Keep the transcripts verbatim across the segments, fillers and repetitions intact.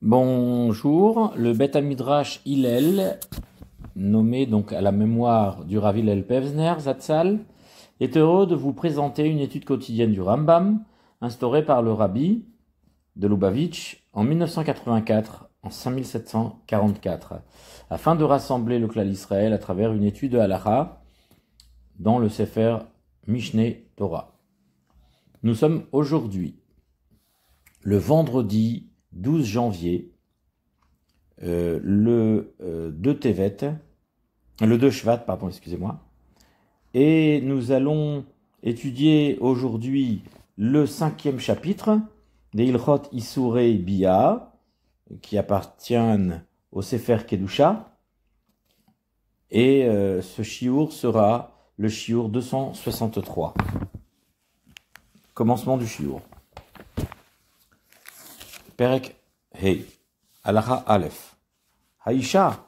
Bonjour, le Beth Hamidrash Hillel, nommé donc à la mémoire du Rav Hillel Pevsner, Zatzal, est heureux de vous présenter une étude quotidienne du Rambam, instaurée par le Rabbi de Lubavitch en mille neuf cent quatre-vingt-quatre, en cinq mille sept cent quarante-quatre, afin de rassembler le Klal Israël à travers une étude de Halakha dans le Sefer Mishneh Torah. Nous sommes aujourd'hui, le vendredi douze janvier, euh, le euh, deux Tevet, le deux Shvat, pardon, excusez-moi, et nous allons étudier aujourd'hui le cinquième chapitre des Ilchot Issourei Bia, qui appartiennent au Sefer Kedusha, et euh, ce Chiour sera le Chiour deux cent soixante-trois. Commencement du Chiour. Perek Hei, Halakha Aleph. Haïcha,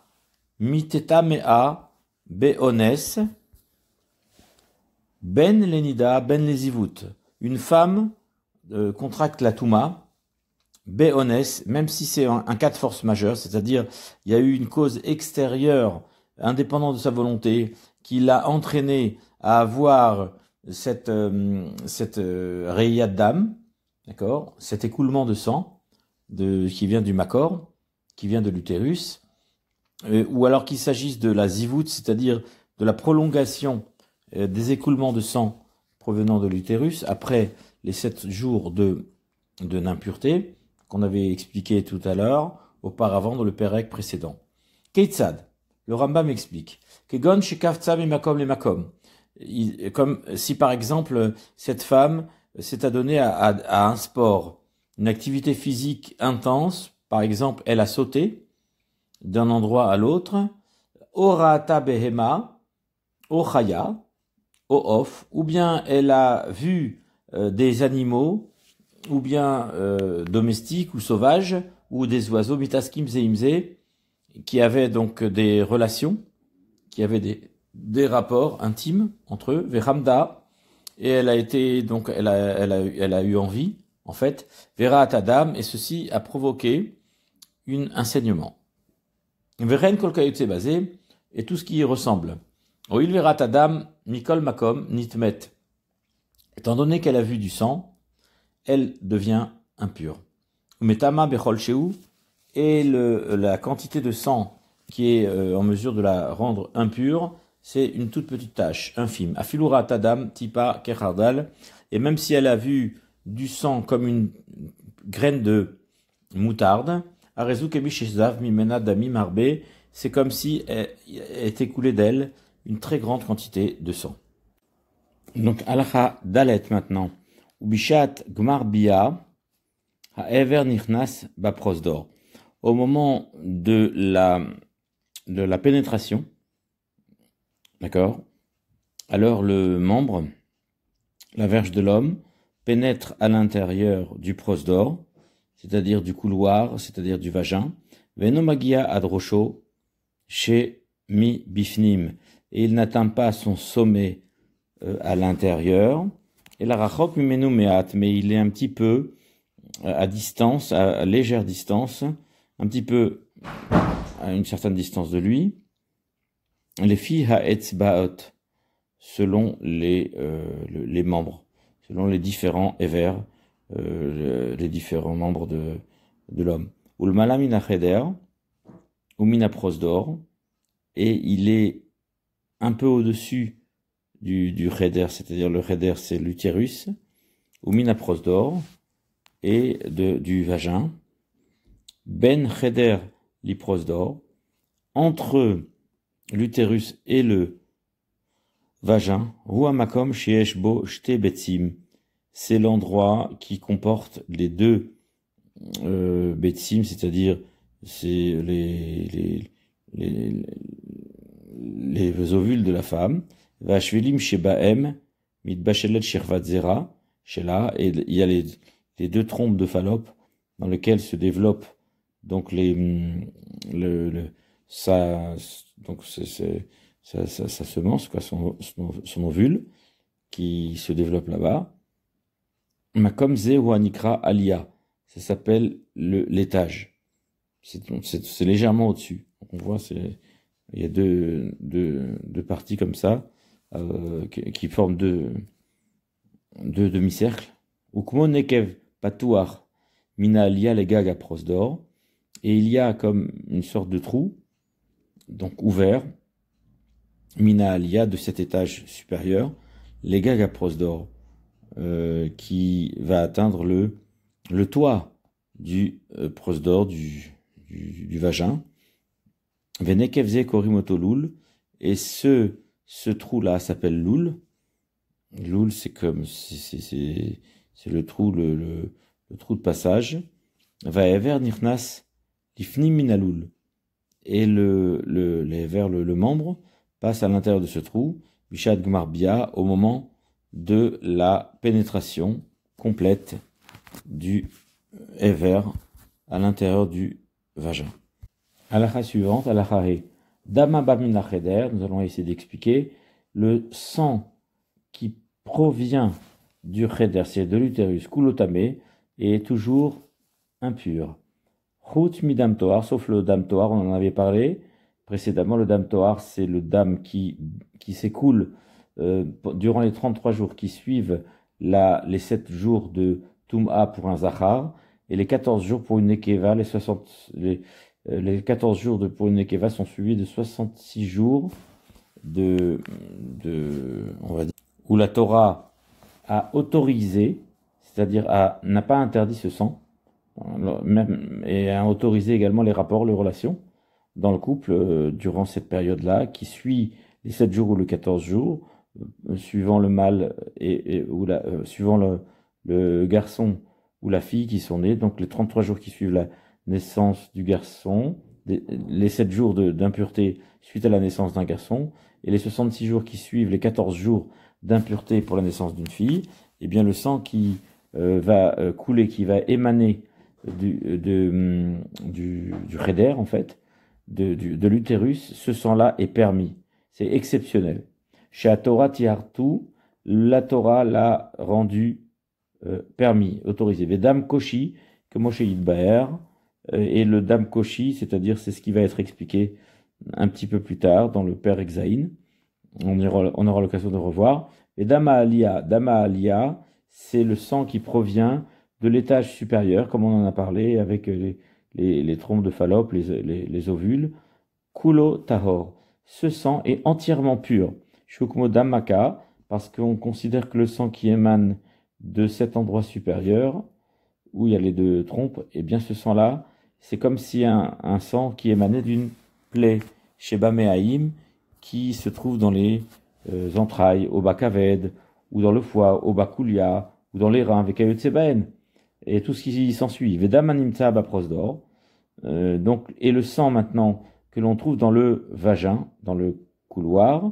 miteta mea, be'ones, ben lenida, ben lezivut. Une femme euh, contracte la Touma, be'ones, même si c'est un, un cas de force majeure, c'est-à-dire il y a eu une cause extérieure, indépendante de sa volonté, qui l'a entraînée à avoir cette, euh, cette euh, réia d'âme, d'accord, cet écoulement de sang, De, qui vient du Macor, qui vient de l'utérus, euh, ou alors qu'il s'agisse de la zivout, c'est-à-dire de la prolongation euh, des écoulements de sang provenant de l'utérus, après les sept jours de, de n'impureté, qu'on avait expliqué tout à l'heure, auparavant dans le Pérec précédent. Keitzad, le Rambam explique, Kegon shekavtsa mimakom lemakom, comme si par exemple cette femme s'est adonnée à, à, à un sport, une activité physique intense, par exemple, elle a sauté d'un endroit à l'autre, orata behema, ochaya, oof, ou bien elle a vu euh, des animaux, ou bien euh, domestiques ou sauvages, ou des oiseaux, mitaskim zeimze, qui avaient donc des relations, qui avaient des, des rapports intimes entre eux, veramda, et elle a été, donc, elle a, elle a, elle a eu envie. En fait, Vera Atadam, et ceci a provoqué une, un saignement. Veren kolkayutse basé, et tout ce qui y ressemble. Oil Vera Atadam, Mikol Makom, Nitmet. Étant donné qu'elle a vu du sang, elle devient impure. Umetama Bechol Sheu, et le, la quantité de sang qui est euh, en mesure de la rendre impure, c'est une toute petite tache, infime. Afilura Atadam, Tipa Kechardal, et même si elle a vu du sang comme une graine de moutarde, c'est comme si était coulé d'elle une très grande quantité de sang. Donc, Halakha Dalet maintenant. Ubishat Gmar Bia, Haever Nichnas Baprosdor. Au moment de la, de la pénétration, d'accord, alors le membre, la verge de l'homme, pénètre à l'intérieur du prosdor, c'est-à-dire du couloir, c'est-à-dire du vagin, venomagia adrocho, chez mi bifnim, et il n'atteint pas son sommet euh, à l'intérieur, et la rachok mimenu meat, mais il est un petit peu à distance, à légère distance, un petit peu à une certaine distance de lui, les filles haetzbaot, selon les, euh, les membres, selon les différents évers, euh, les différents membres de, de l'homme. Ulmala mina Kheder, ou mina Prosdor, et il est un peu au-dessus du, du Kheder, c'est-à-dire le Kheder, c'est l'utérus, ou mina Prosdor, et de, du vagin. Ben Kheder li Prosdor, entre l'utérus et le vagin, Ruamakom Sheeshbo Shtebetzim, c'est l'endroit qui comporte les deux euh, Betzim, c'est-à-dire c'est les, les, les, les ovules de la femme. Vashvelim Shebaem, Mitbachelet Shirvatzera, Shela, et il y a les, les deux trompes de Fallope dans lesquelles se développent donc les. Le, le, ça, donc c'est. Sa, sa, sa semence, quoi, son, son, son ovule, qui se développe là-bas. Makom Ze Wanikra Alia, ça s'appelle l'étage. c'est légèrement au-dessus. On voit, c'est il y a deux, deux, deux parties comme ça, euh, qui, qui forment deux, deux demi-cercles. Ukmo Nekev Patouar Mina Alia Legag à Prosdor. Et il y a comme une sorte de trou, donc ouvert, Mina Alia de cet étage supérieur, Legag à Prosdor, euh, qui va atteindre le, le toit du euh, Prosdor, du, du, du vagin. Venekevze Korimoto Loul. Et ce, ce trou-là s'appelle Loul. Loul, c'est comme, c'est le trou, le, le, le trou de passage. Va ever nirnas l'ifni minaloul. Et le, le, vers le, le membre passe à l'intérieur de ce trou, Bishad Gmarbia, au moment de la pénétration complète du ever à l'intérieur du vagin. Halakha suivante, halakha he. Dama bamina cheder, nous allons essayer d'expliquer le sang qui provient du cheder, c'est de l'utérus, kulotame, et est toujours impur. Chut midamtoar, sauf le damtoar, on en avait parlé précédemment. Le damtoar, c'est le dam qui, qui s'écoule euh, durant les trente-trois jours qui suivent la, les sept jours de Touma pour un zahar, et les quatorze jours pour une nekeva, les soixante. Les, Les quatorze jours de pour une Nekeva sont suivis de soixante-six jours de, de, on va dire, où la Torah a autorisé, c'est-à-dire n'a pas interdit ce sang, même, et a autorisé également les rapports, les relations dans le couple euh, durant cette période-là, qui suit les sept jours ou les quatorze jours, euh, suivant le mâle et, et ou la, euh, suivant le, le garçon ou la fille qui sont nés, donc les trente-trois jours qui suivent la naissance du garçon, les sept jours d'impureté suite à la naissance d'un garçon, et les soixante-six jours qui suivent, les quatorze jours d'impureté pour la naissance d'une fille, et bien le sang qui euh, va couler, qui va émaner du, de, du, du cheder, en fait, de, du, de l'utérus, ce sang-là est permis. C'est exceptionnel. Chez la Torah Tihartu, la Torah l'a rendu euh, permis, autorisé. Vedam Koshi, comme chez Yidbaer, et le dam koshi, c'est-à-dire c'est ce qui va être expliqué un petit peu plus tard dans le Père Exaïn. On aura, on aura l'occasion de revoir. Et dama alia, dama alia, c'est le sang qui provient de l'étage supérieur, comme on en a parlé avec les, les, les trompes de Fallope, les, les, les ovules. Kulo tahor, ce sang est entièrement pur. Shukmo damaka, parce qu'on considère que le sang qui émane de cet endroit supérieur, où il y a les deux trompes, et bien ce sang-là, c'est comme si un, un sang qui émanait d'une plaie chez Baméhaïm, qui se trouve dans les euh, entrailles, au Bakaved, ou dans le foie, au Bakulia, ou dans les reins, avec Ayotsebaen, et tout ce qui s'ensuit. Vedamanimtsa baprosdor. Euh, donc, et le sang maintenant que l'on trouve dans le vagin, dans le couloir,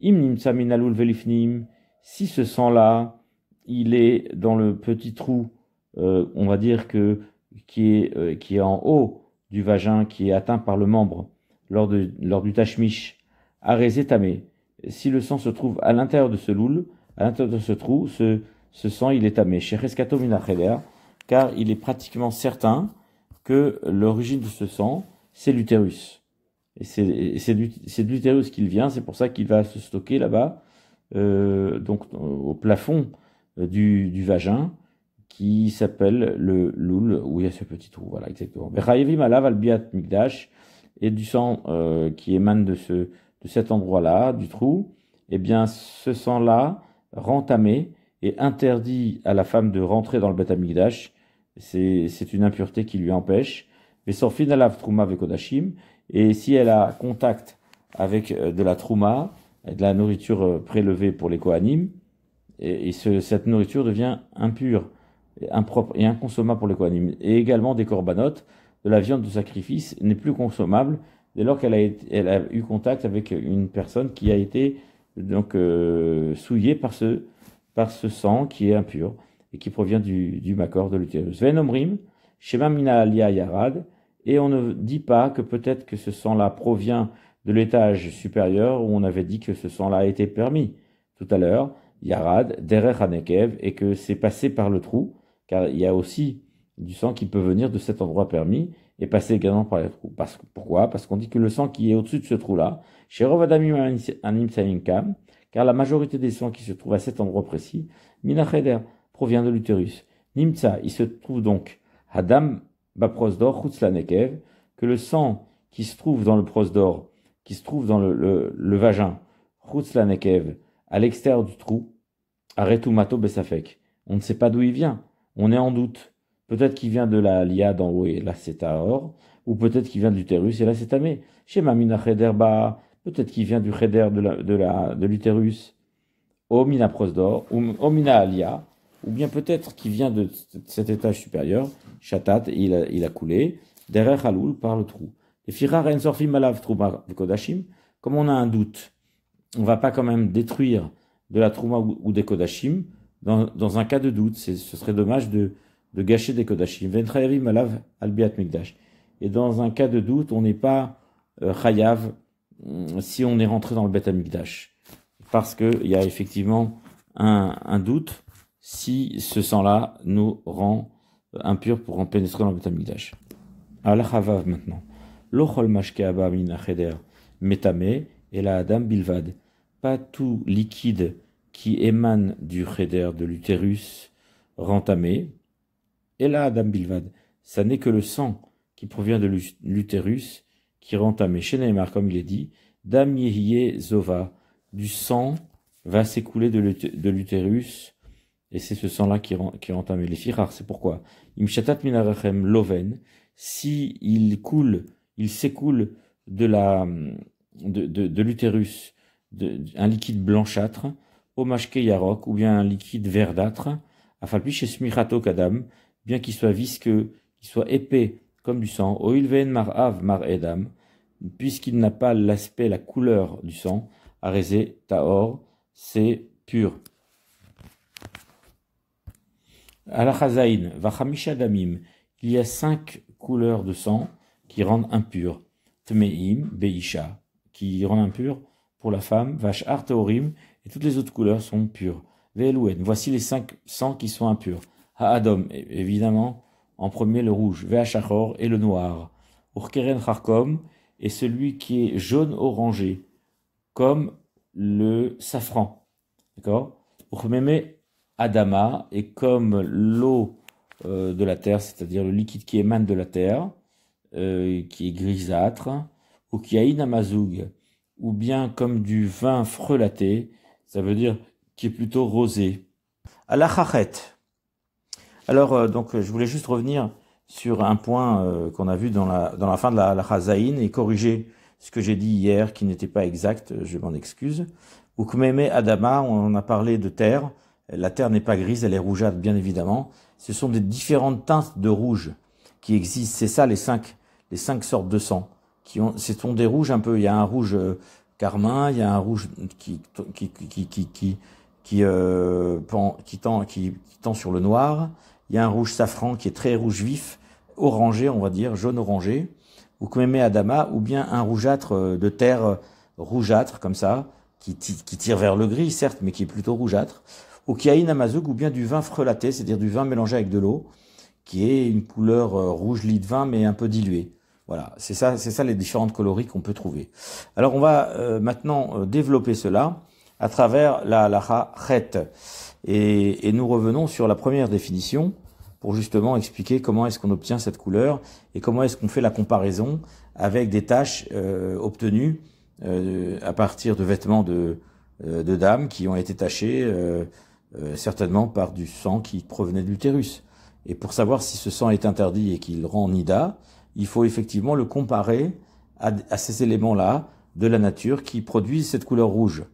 imnimtsa minalul velifnim, si ce sang-là, il est dans le petit trou, euh, on va dire que Qui est, euh, qui est en haut du vagin, qui est atteint par le membre lors, de, lors du Tashmish, arésétamé. Si le sang se trouve à l'intérieur de ce loul, à l'intérieur de ce trou, ce, ce sang, il est tamé. Cherescato minacheder, car il est pratiquement certain que l'origine de ce sang, c'est l'utérus. Et c'est de l'utérus qu'il vient, c'est pour ça qu'il va se stocker là-bas, euh, donc au plafond du, du vagin, qui s'appelle le loul, où il y a ce petit trou, voilà, exactement. Bechayevim alav al biat mikdash, et du sang euh, qui émane de, ce, de cet endroit-là, du trou, eh bien ce sang-là rend tamé et interdit à la femme de rentrer dans le bet hamikdash. C'est une impureté qui lui empêche. Vesorfin alav truma vekodashim, et si elle a contact avec de la truma, de la nourriture prélevée pour les Kohanim, et, et ce, cette nourriture devient impure, impropre et inconsommable pour les Coanimes, et également des corbanotes, de la viande de sacrifice n'est plus consommable dès lors qu'elle a, a eu contact avec une personne qui a été donc euh, souillée par ce, par ce sang qui est impur et qui provient du, du Macor, de l'utérus. Venomrim, Shema Mina Alia Yarad, et on ne dit pas que peut-être que ce sang-là provient de l'étage supérieur où on avait dit que ce sang-là a été permis tout à l'heure, Yarad, Derech Hanekev, et que c'est passé par le trou, car il y a aussi du sang qui peut venir de cet endroit permis et passer également par les trous. Parce, pourquoi? Parce qu'on dit que le sang qui est au-dessus de ce trou-là, car la majorité des sangs qui se trouvent à cet endroit précis, Minacheder, provient de l'utérus. Nimtsa, il se trouve donc, Hadam Baprosdor, Hutzlanekev, que le sang qui se trouve dans le prosdor, qui se trouve dans le, le, le vagin, Hutzlanekev, à l'extérieur du trou, Aretumato Besafek. On ne sait pas d'où il vient, on est en doute. Peut-être qu'il vient de la Alia d'en haut et là c'est à or, ou peut-être qu'il vient de l'utérus et là c'est à mé. Chez Mamina Chederba, peut-être qu'il vient du Kheder de, la, de, la, de l'utérus, Omina Prosdor, Omina Alia, ou bien peut-être qu'il vient de cet étage supérieur, Shatat, et il a, il a coulé, Derech Haloul par le trou. Et Firar Ensorfim Alav Trouma Kodashim, comme on a un doute, on ne va pas quand même détruire de la Trouma ou, ou des Kodashim, dans, dans un cas de doute, c'est, ce serait dommage de. de gâcher des Kodashim. Ventrayavim alav albiat mikdash. Et dans un cas de doute, on n'est pas euh, chayav si on est rentré dans le bet amikdash. Parce qu'il y a effectivement un, un doute si ce sang-là nous rend impurs pour en pénétrer dans le bet amikdash. Al-Havav maintenant. L'ochol mashkeaba minacheder metame et la adam bilvad. Pas tout liquide qui émane du cheder, de l'utérus, rentamé. Et là, Adam Bilvad, ça n'est que le sang qui provient de l'utérus qui rentre à Mesheneimar, comme il est dit, Dam Yehiye Zova, du sang va s'écouler de l'utérus, et c'est ce sang-là qui rentre à les firars. C'est pourquoi Imchatat Minarachem Loven, si il coule, il s'écoule de la de, de, de l'utérus, de, un liquide blanchâtre, Omashke Yarok, ou bien un liquide verdâtre, Afalpiche Smichato Kadam, bien qu'il soit visqueux, qu'il soit épais comme du sang, oilven marav mar edam, puisqu'il n'a pas l'aspect, la couleur du sang, arézé taor, c'est pur. Alachazaïn, vachamisha damim, il y a cinq couleurs de sang qui rendent impur. Tmeim, beisha, qui rend impur pour la femme, vachar taorim, et toutes les autres couleurs sont pures. Velouen, voici les cinq sangs qui sont impurs. Ha'adom, évidemment, en premier le rouge, Ve'achachor et le noir, Urkeren Carcom et celui qui est jaune-orangé, comme le safran, d'accord? Urmeme Adama, et comme l'eau euh, de la terre, c'est-à-dire le liquide qui émane de la terre, euh, qui est grisâtre, ou qui aïn amazug, ou bien comme du vin frelaté, ça veut dire qui est plutôt rosé. Alachachet. Alors, euh, donc, je voulais juste revenir sur un point euh, qu'on a vu dans la, dans la fin de la halakha zaïn et corriger ce que j'ai dit hier qui n'était pas exact, je m'en excuse. Ukmeme Adama, on a parlé de terre. La terre n'est pas grise, elle est rougeâtre, bien évidemment. Ce sont des différentes teintes de rouge qui existent. C'est ça les cinq, les cinq sortes de sang. Qui ont, ce sont des rouges un peu. Il y a un rouge euh, carmin, il y a un rouge qui, qui, qui, qui, qui, qui, qui, euh, pend, qui, tend, qui, qui tend sur le noir. Il y a un rouge safran qui est très rouge vif, orangé, on va dire, jaune-orangé, ou comme Adama, ou bien un rougeâtre de terre rougeâtre, comme ça, qui, qui tire vers le gris, certes, mais qui est plutôt rougeâtre, ou Kiaïn Amazouk, ou bien du vin frelaté, c'est-à-dire du vin mélangé avec de l'eau, qui est une couleur rouge lit de vin, mais un peu diluée. Voilà, c'est ça, c'est ça les différentes coloris qu'on peut trouver. Alors on va euh, maintenant développer cela à travers la halakha chet. Et, et nous revenons sur la première définition pour justement expliquer comment est-ce qu'on obtient cette couleur et comment est-ce qu'on fait la comparaison avec des taches euh, obtenues euh, à partir de vêtements de, euh, de dames qui ont été tachées euh, euh, certainement par du sang qui provenait de l'utérus. Et pour savoir si ce sang est interdit et qu'il rend nida, il faut effectivement le comparer à, à ces éléments-là de la nature qui produisent cette couleur rouge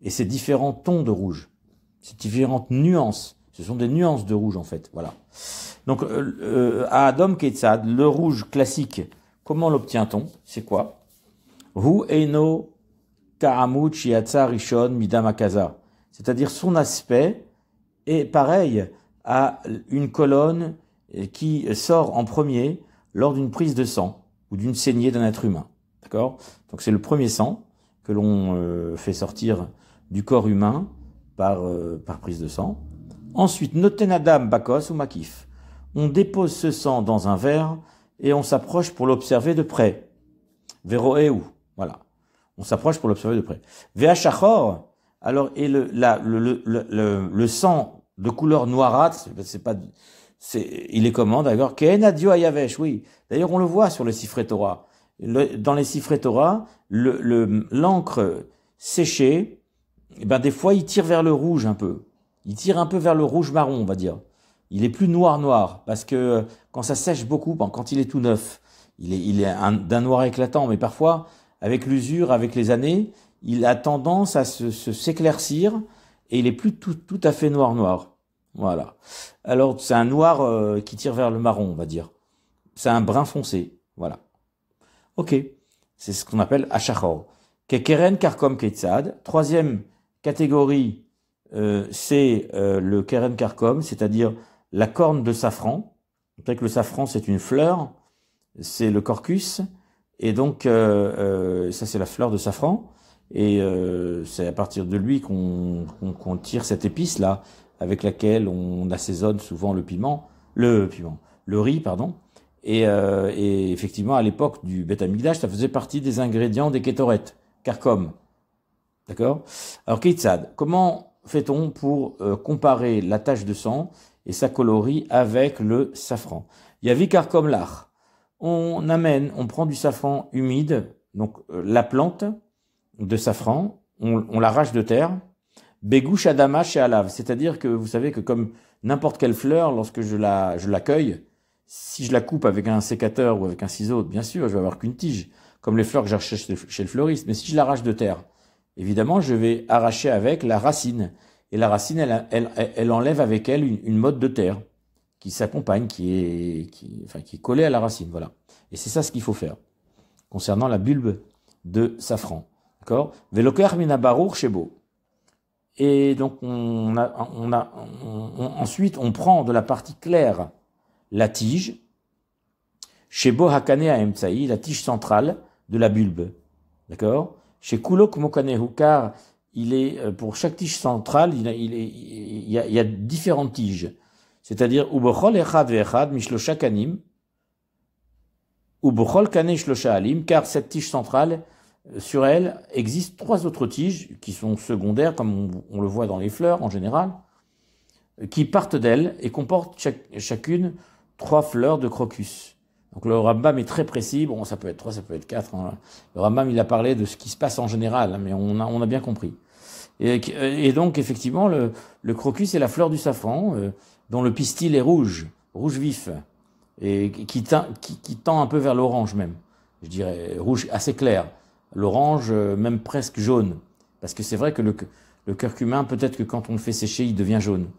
et ces différents tons de rouge. Ces différentes nuances, ce sont des nuances de rouge en fait, voilà. Donc, euh, à Adam Ketzad, le rouge classique, comment l'obtient-on? C'est quoi? Hu eino ta'amut shiatsa rishon midam akaza. C'est-à-dire son aspect est pareil à une colonne qui sort en premier lors d'une prise de sang ou d'une saignée d'un être humain, d'accord? Donc c'est le premier sang que l'on euh, fait sortir du corps humain, Par, euh, par prise de sang. Ensuite, noten adam bakos ou makif. on dépose ce sang dans un verre et on s'approche pour l'observer de près. Veroeu, voilà. On s'approche pour l'observer de près. Veachachor, alors, et le, la, le, le, le, le sang de couleur noirâtre, c'est pas, c'est, il est comment d'ailleurs? Kehenadio ayavesh, oui. D'ailleurs, on le voit sur les Cifrets Torah. Le, dans les Cifrets Torah, le, le, l'encre séchée, eh ben, des fois, il tire vers le rouge un peu. Il tire un peu vers le rouge marron, on va dire. Il est plus noir-noir, parce que quand ça sèche beaucoup, quand il est tout neuf, il est, il est un, d'un noir éclatant, mais parfois, avec l'usure, avec les années, il a tendance à se, se s'éclaircir et il est plus tout, tout à fait noir-noir. Voilà. Alors, c'est un noir euh, qui tire vers le marron, on va dire. C'est un brun foncé, voilà. Ok, c'est ce qu'on appelle achachor. Kekeren Carcom Ketzad, troisième catégorie, Euh, c'est euh, le Keren Carcom, c'est-à-dire la corne de safran. Peut-être que le safran, c'est une fleur, c'est le Corcus, et donc euh, euh, ça, c'est la fleur de safran. Et euh, c'est à partir de lui qu'on, qu'on, qu'on tire cette épice-là, avec laquelle on assaisonne souvent le piment, le piment, le riz, pardon. Et, euh, et effectivement, à l'époque du Beth Hamikdash, ça faisait partie des ingrédients des Kétorettes, Carcom. D'accord? Alors, Keitzad, comment fait-on pour euh, comparer la tache de sang et sa colorie avec le safran? Yavi Carcom l'ar. On amène, on prend du safran humide, donc euh, la plante de safran, on, on l'arrache de terre. Begouche adama chez alav, c'est-à-dire que vous savez que comme n'importe quelle fleur, lorsque je la, je l'accueille, si je la coupe avec un sécateur ou avec un ciseau, bien sûr, je vais avoir qu'une tige, comme les fleurs que j'achète chez le fleuriste. Mais si je l'arrache de terre, évidemment, je vais arracher avec la racine. Et la racine, elle, elle, elle enlève avec elle une, une motte de terre qui s'accompagne, qui est, qui, enfin, qui est collée à la racine. Voilà. Et c'est ça ce qu'il faut faire concernant la bulbe de safran. D'accord? Veloker mina barour shebo. Et donc, on a, on a, on, on, ensuite, on prend de la partie claire la tige. Shebo hakane a emtsai, la tige centrale de la bulbe. D'accord? Chez Kulok Mokanehu, car il est, pour chaque tige centrale, il, il, il, il, y, a, il y a différentes tiges. C'est-à-dire, Ubochol Echad Vechad Mishlosha Kanim, Ubochol Kane Shlosha Alim, car cette tige centrale, sur elle, existe trois autres tiges qui sont secondaires, comme on, on le voit dans les fleurs en général, qui partent d'elle et comportent chaque, chacune trois fleurs de crocus. Donc le Rambam est très précis, bon ça peut être trois, ça peut être quatre, hein. Le Rambam il a parlé de ce qui se passe en général, mais on a, on a bien compris. Et, et donc effectivement le, le crocus est la fleur du safran, euh, dont le pistil est rouge, rouge vif, et qui, teint, qui, qui tend un peu vers l'orange même, je dirais, rouge assez clair, l'orange euh, même presque jaune, parce que c'est vrai que le, le curcuma peut-être que quand on le fait sécher il devient jaune,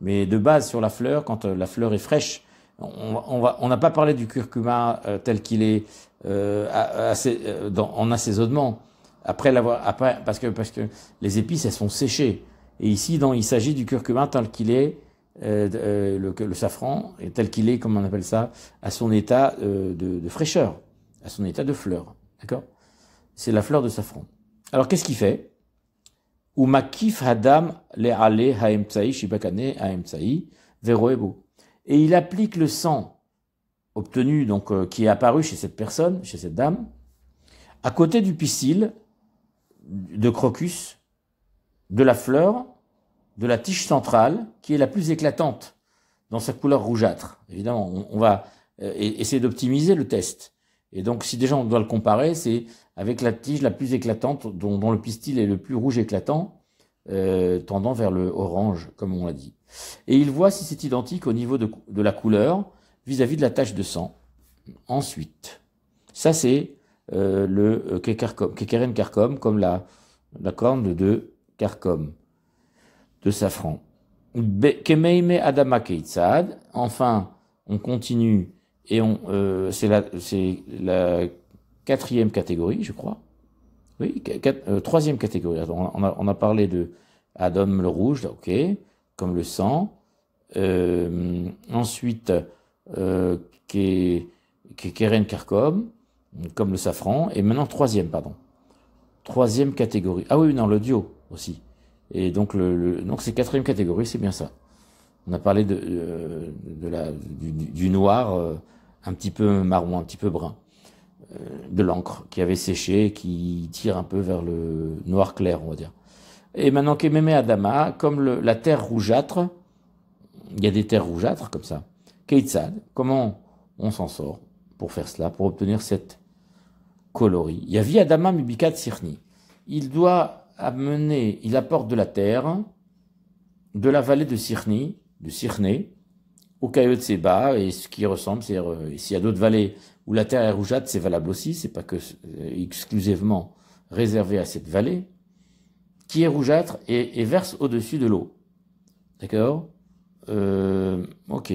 mais de base sur la fleur, quand la fleur est fraîche, on n'a on on pas parlé du curcuma euh, tel qu'il est euh, assez, euh, dans, en assaisonnement après l'avoir après parce que parce que les épices elles sont séchées et ici dans, il s'agit du curcuma tel qu'il est euh, euh, le, le safran et tel qu'il est comme on appelle ça à son état euh, de, de fraîcheur à son état de fleur, d'accord, c'est la fleur de safran. Alors qu'est-ce qu'il fait? Ou makif hadam le ale haemtsai shibakane haemtsai veroebo. Et il applique le sang obtenu, donc euh, qui est apparu chez cette personne, chez cette dame, à côté du pistil, de crocus, de la fleur, de la tige centrale, qui est la plus éclatante dans sa couleur rougeâtre. Évidemment, on, on va euh, essayer d'optimiser le test. Et donc, si déjà on doit le comparer, c'est avec la tige la plus éclatante, dont, dont le pistil est le plus rouge éclatant, Euh, tendant vers le orange, comme on l'a dit. Et il voit si c'est identique au niveau de, de la couleur vis-à-vis de la tache de sang. Ensuite, ça c'est euh, le euh, Kekeren Carcom, comme la, la corne de Carcom, de safran. Kemeime Adama Keitzad. Enfin, on continue et on euh, c'est, la, c'est la quatrième catégorie, je crois. Oui, quatre, euh, troisième catégorie. On a, on a parlé de Adam le rouge, ok, comme le sang. Euh, ensuite, euh, Keren Carcom, comme le safran. Et maintenant, troisième, pardon. Troisième catégorie. Ah oui, non, l'audio aussi. Et donc, le, le, donc c'est quatrième catégorie, c'est bien ça. On a parlé de, euh, de la, du, du noir euh, un petit peu marron, un petit peu brun, euh, de l'encre qui avait séché, qui tire un peu vers le noir clair, on va dire. Et maintenant, Kememe Adama, comme le, la terre rougeâtre, il y a des terres rougeâtres comme ça. Keitzad, comment on s'en sort pour faire cela, pour obtenir cette coloris? Yavi Adama Mubikat Sirni. Il doit amener, il apporte de la terre, de la vallée de Sirni, de Sirné, au Kayot Seba, et ce qui ressemble, c'est s'il y a d'autres vallées où la terre est rougeâtre, c'est valable aussi, c'est pas que exclusivement réservé à cette vallée, qui est rougeâtre et, et verse au-dessus de l'eau. D'accord? Euh, ok.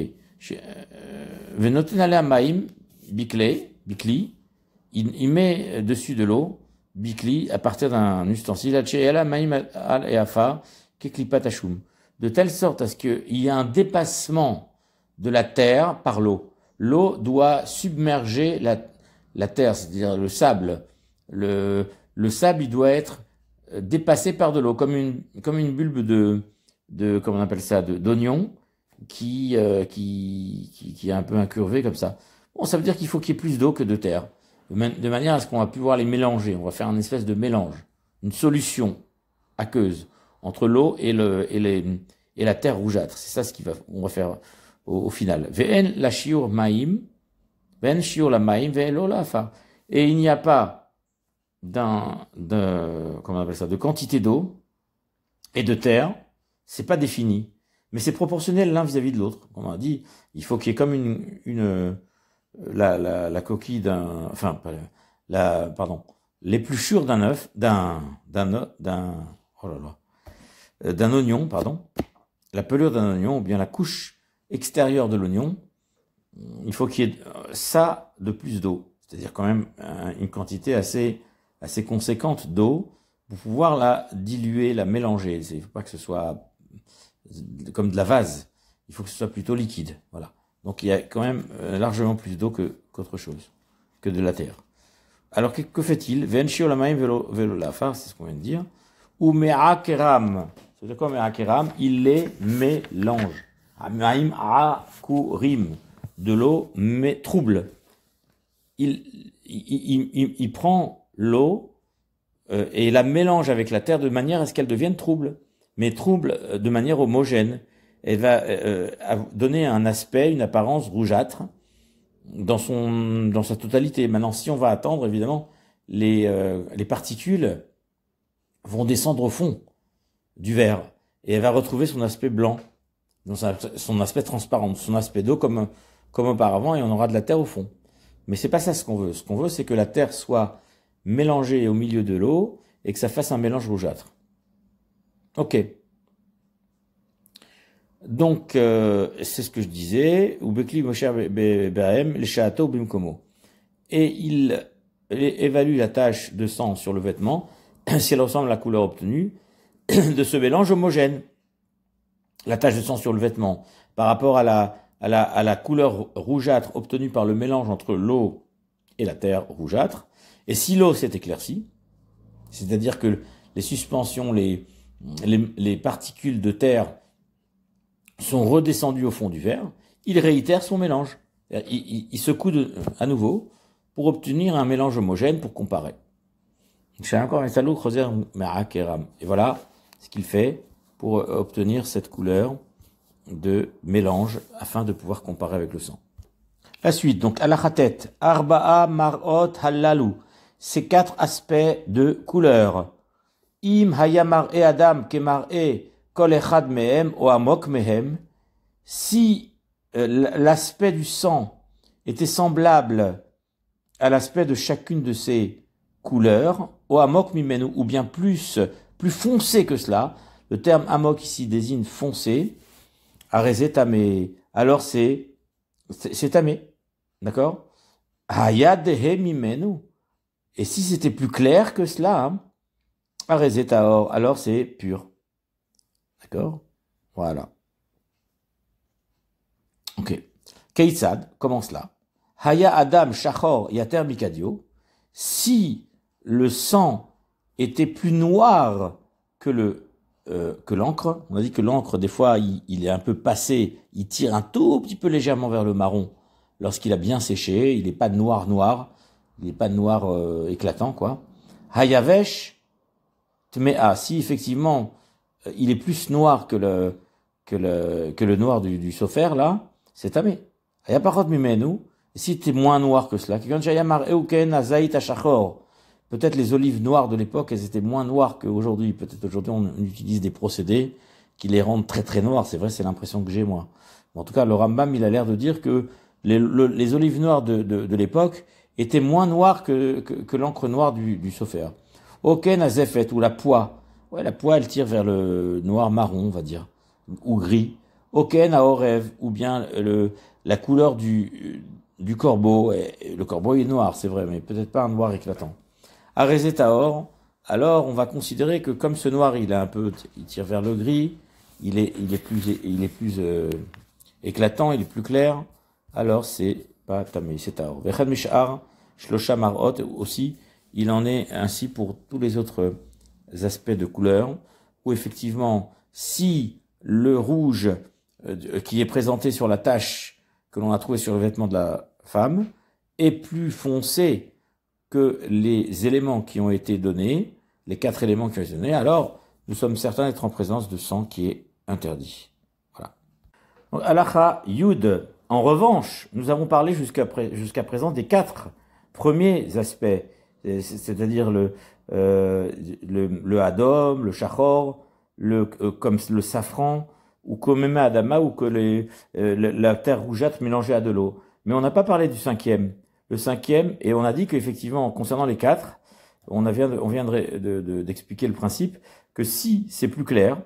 Venoten ala maim, bikli, bikli, il met dessus de l'eau, bikli, à partir d'un ustensile, ala maim al eafa, keklipat hashum. De telle sorte à ce qu'il y a un dépassement de la terre par l'eau. L'eau doit submerger la, la terre, c'est-à-dire le sable. Le, le sable, il doit être dépassé par de l'eau, comme une, comme une bulbe de, de, comment on appelle ça, d'oignon, qui, euh, qui, qui, qui est un peu incurvée comme ça. Bon, ça veut dire qu'il faut qu'il y ait plus d'eau que de terre, de manière à ce qu'on va pouvoir les mélanger. On va faire une espèce de mélange, une solution aqueuse entre l'eau et, le, et, les, et la terre rougeâtre. C'est ça ce qu'on va, va faire au, au final. Ve'en la chiour maïm, ve'en chiour la maïm, ve'en l'eau la fa. Et il n'y a pas d'un, de, comment on appelle ça, de quantité d'eau et de terre, c'est pas défini. Mais c'est proportionnel l'un vis-à-vis de l'autre. On a dit, il faut qu'il y ait comme une, une la, la, la coquille d'un, enfin, la, pardon, l'épluchure d'un œuf, d'un, d'un, d'un, oh là là, d'un oignon, pardon, la pelure d'un oignon, ou bien la couche extérieure de l'oignon, il faut qu'il y ait ça de plus d'eau, c'est-à-dire quand même une quantité assez, assez conséquente d'eau pour pouvoir la diluer, la mélanger. Il ne faut pas que ce soit comme de la vase, il faut que ce soit plutôt liquide. Voilà. Donc il y a quand même largement plus d'eau que qu'autre chose, que de la terre. Alors que, que fait-il? Venchio la main velo la phare, c'est ce qu'on vient de dire. Ou me'akeram, c'est-à-dire quoi me'akeram? Il les mélange. Amaim akurim, de l'eau mais trouble. Il, il, il, il prend l'eau euh, et la mélange avec la terre de manière à ce qu'elle devienne trouble, mais trouble de manière homogène. Elle va euh, donner un aspect, une apparence rougeâtre dans son, dans sa totalité. Maintenant, si on va attendre, évidemment, les euh, les particules vont descendre au fond du verre et elle va retrouver son aspect blanc, son aspect transparent, son aspect d'eau comme comme auparavant, et on aura de la terre au fond. Mais c'est pas ça ce qu'on veut. Ce qu'on veut, c'est que la terre soit mélangée au milieu de l'eau et que ça fasse un mélange rougeâtre. Ok. Donc euh, c'est ce que je disais. Ubekli mosher b'hem l'shato bimkomo. Et il évalue la tache de sang sur le vêtement, si elle ressemble à la couleur obtenue de ce mélange homogène. La tache de sang sur le vêtement, par rapport à la, à la, à la couleur rougeâtre obtenue par le mélange entre l'eau et la terre rougeâtre. Et si l'eau s'est éclaircie, c'est-à-dire que les suspensions, les, les, les particules de terre sont redescendues au fond du verre, il réitère son mélange. Il, il, il secoue de, à nouveau pour obtenir un mélange homogène pour comparer. Et voilà ce qu'il fait pour obtenir cette couleur de mélange afin de pouvoir comparer avec le sang. La suite, donc, Halakhatet, Arba'a Marot Hallalu, ces quatre aspects de couleur. Im Hayamar e Adam Kemar e Kol Echad Mehem O Amok Mehem, si l'aspect du sang était semblable à l'aspect de chacune de ces couleur, o amok mimenu, ou bien plus, plus foncé que cela. Le terme amok ici désigne foncé. Arezé tamé. Alors c'est, c'est tamé. D'accord? Hayadehe mimenu. Et si c'était plus clair que cela, arezé taor, alors c'est pur. D'accord? Voilà. Ok. Keitzad, comment cela? Haya adam shachor yater mikadio. Si le sang était plus noir que le euh, que l'encre. On a dit que l'encre, des fois, il, il est un peu passé, il tire un tout petit peu légèrement vers le marron. Lorsqu'il a bien séché, il n'est pas noir noir, il n'est pas noir euh, éclatant, quoi. Hayavesh tmea, si effectivement, il est plus noir que le, que le, que le noir du, du sofer, là, c'est tamé. Hayaparot mimenu, si t'es moins noir que cela, peut-être les olives noires de l'époque, elles étaient moins noires qu'aujourd'hui. Peut-être aujourd'hui, on utilise des procédés qui les rendent très très noires. C'est vrai, c'est l'impression que j'ai, moi. En tout cas, le Rambam, il a l'air de dire que les, le, les olives noires de, de, de l'époque étaient moins noires que, que, que l'encre noire du, du sofer. Oken azefet, ou la poix. Ouais, la poix, elle tire vers le noir marron, on va dire, ou gris. Oken aorev, ou bien le, la couleur du, du corbeau. Et le corbeau, il est noir, c'est vrai, mais peut-être pas un noir éclatant. Arézetaor, alors on va considérer que comme ce noir, il a un peu, il tire vers le gris, il est, il est plus, il est plus euh, éclatant, il est plus clair. Alors c'est pas tamé, c'est taor. Vechad mishar, shlosha marot aussi, il en est ainsi pour tous les autres aspects de couleur, où effectivement, si le rouge euh, qui est présenté sur la tache que l'on a trouvée sur le vêtement de la femme est plus foncé que les éléments qui ont été donnés, les quatre éléments qui ont été donnés, alors nous sommes certains d'être en présence de sang qui est interdit. Voilà. Donc, Halakha Yud. En revanche, nous avons parlé jusqu'à pré jusqu'à présent des quatre premiers aspects, c'est-à-dire le, euh, le le Hadom, le Shachor, le euh, comme le safran ou comme même Adama ou que les, euh, la terre rougeâtre mélangée à de l'eau. Mais on n'a pas parlé du cinquième. Le cinquième, et on a dit qu'effectivement, concernant les quatre, on, a, on viendrait de, de, d'expliquer le principe que si c'est plus clair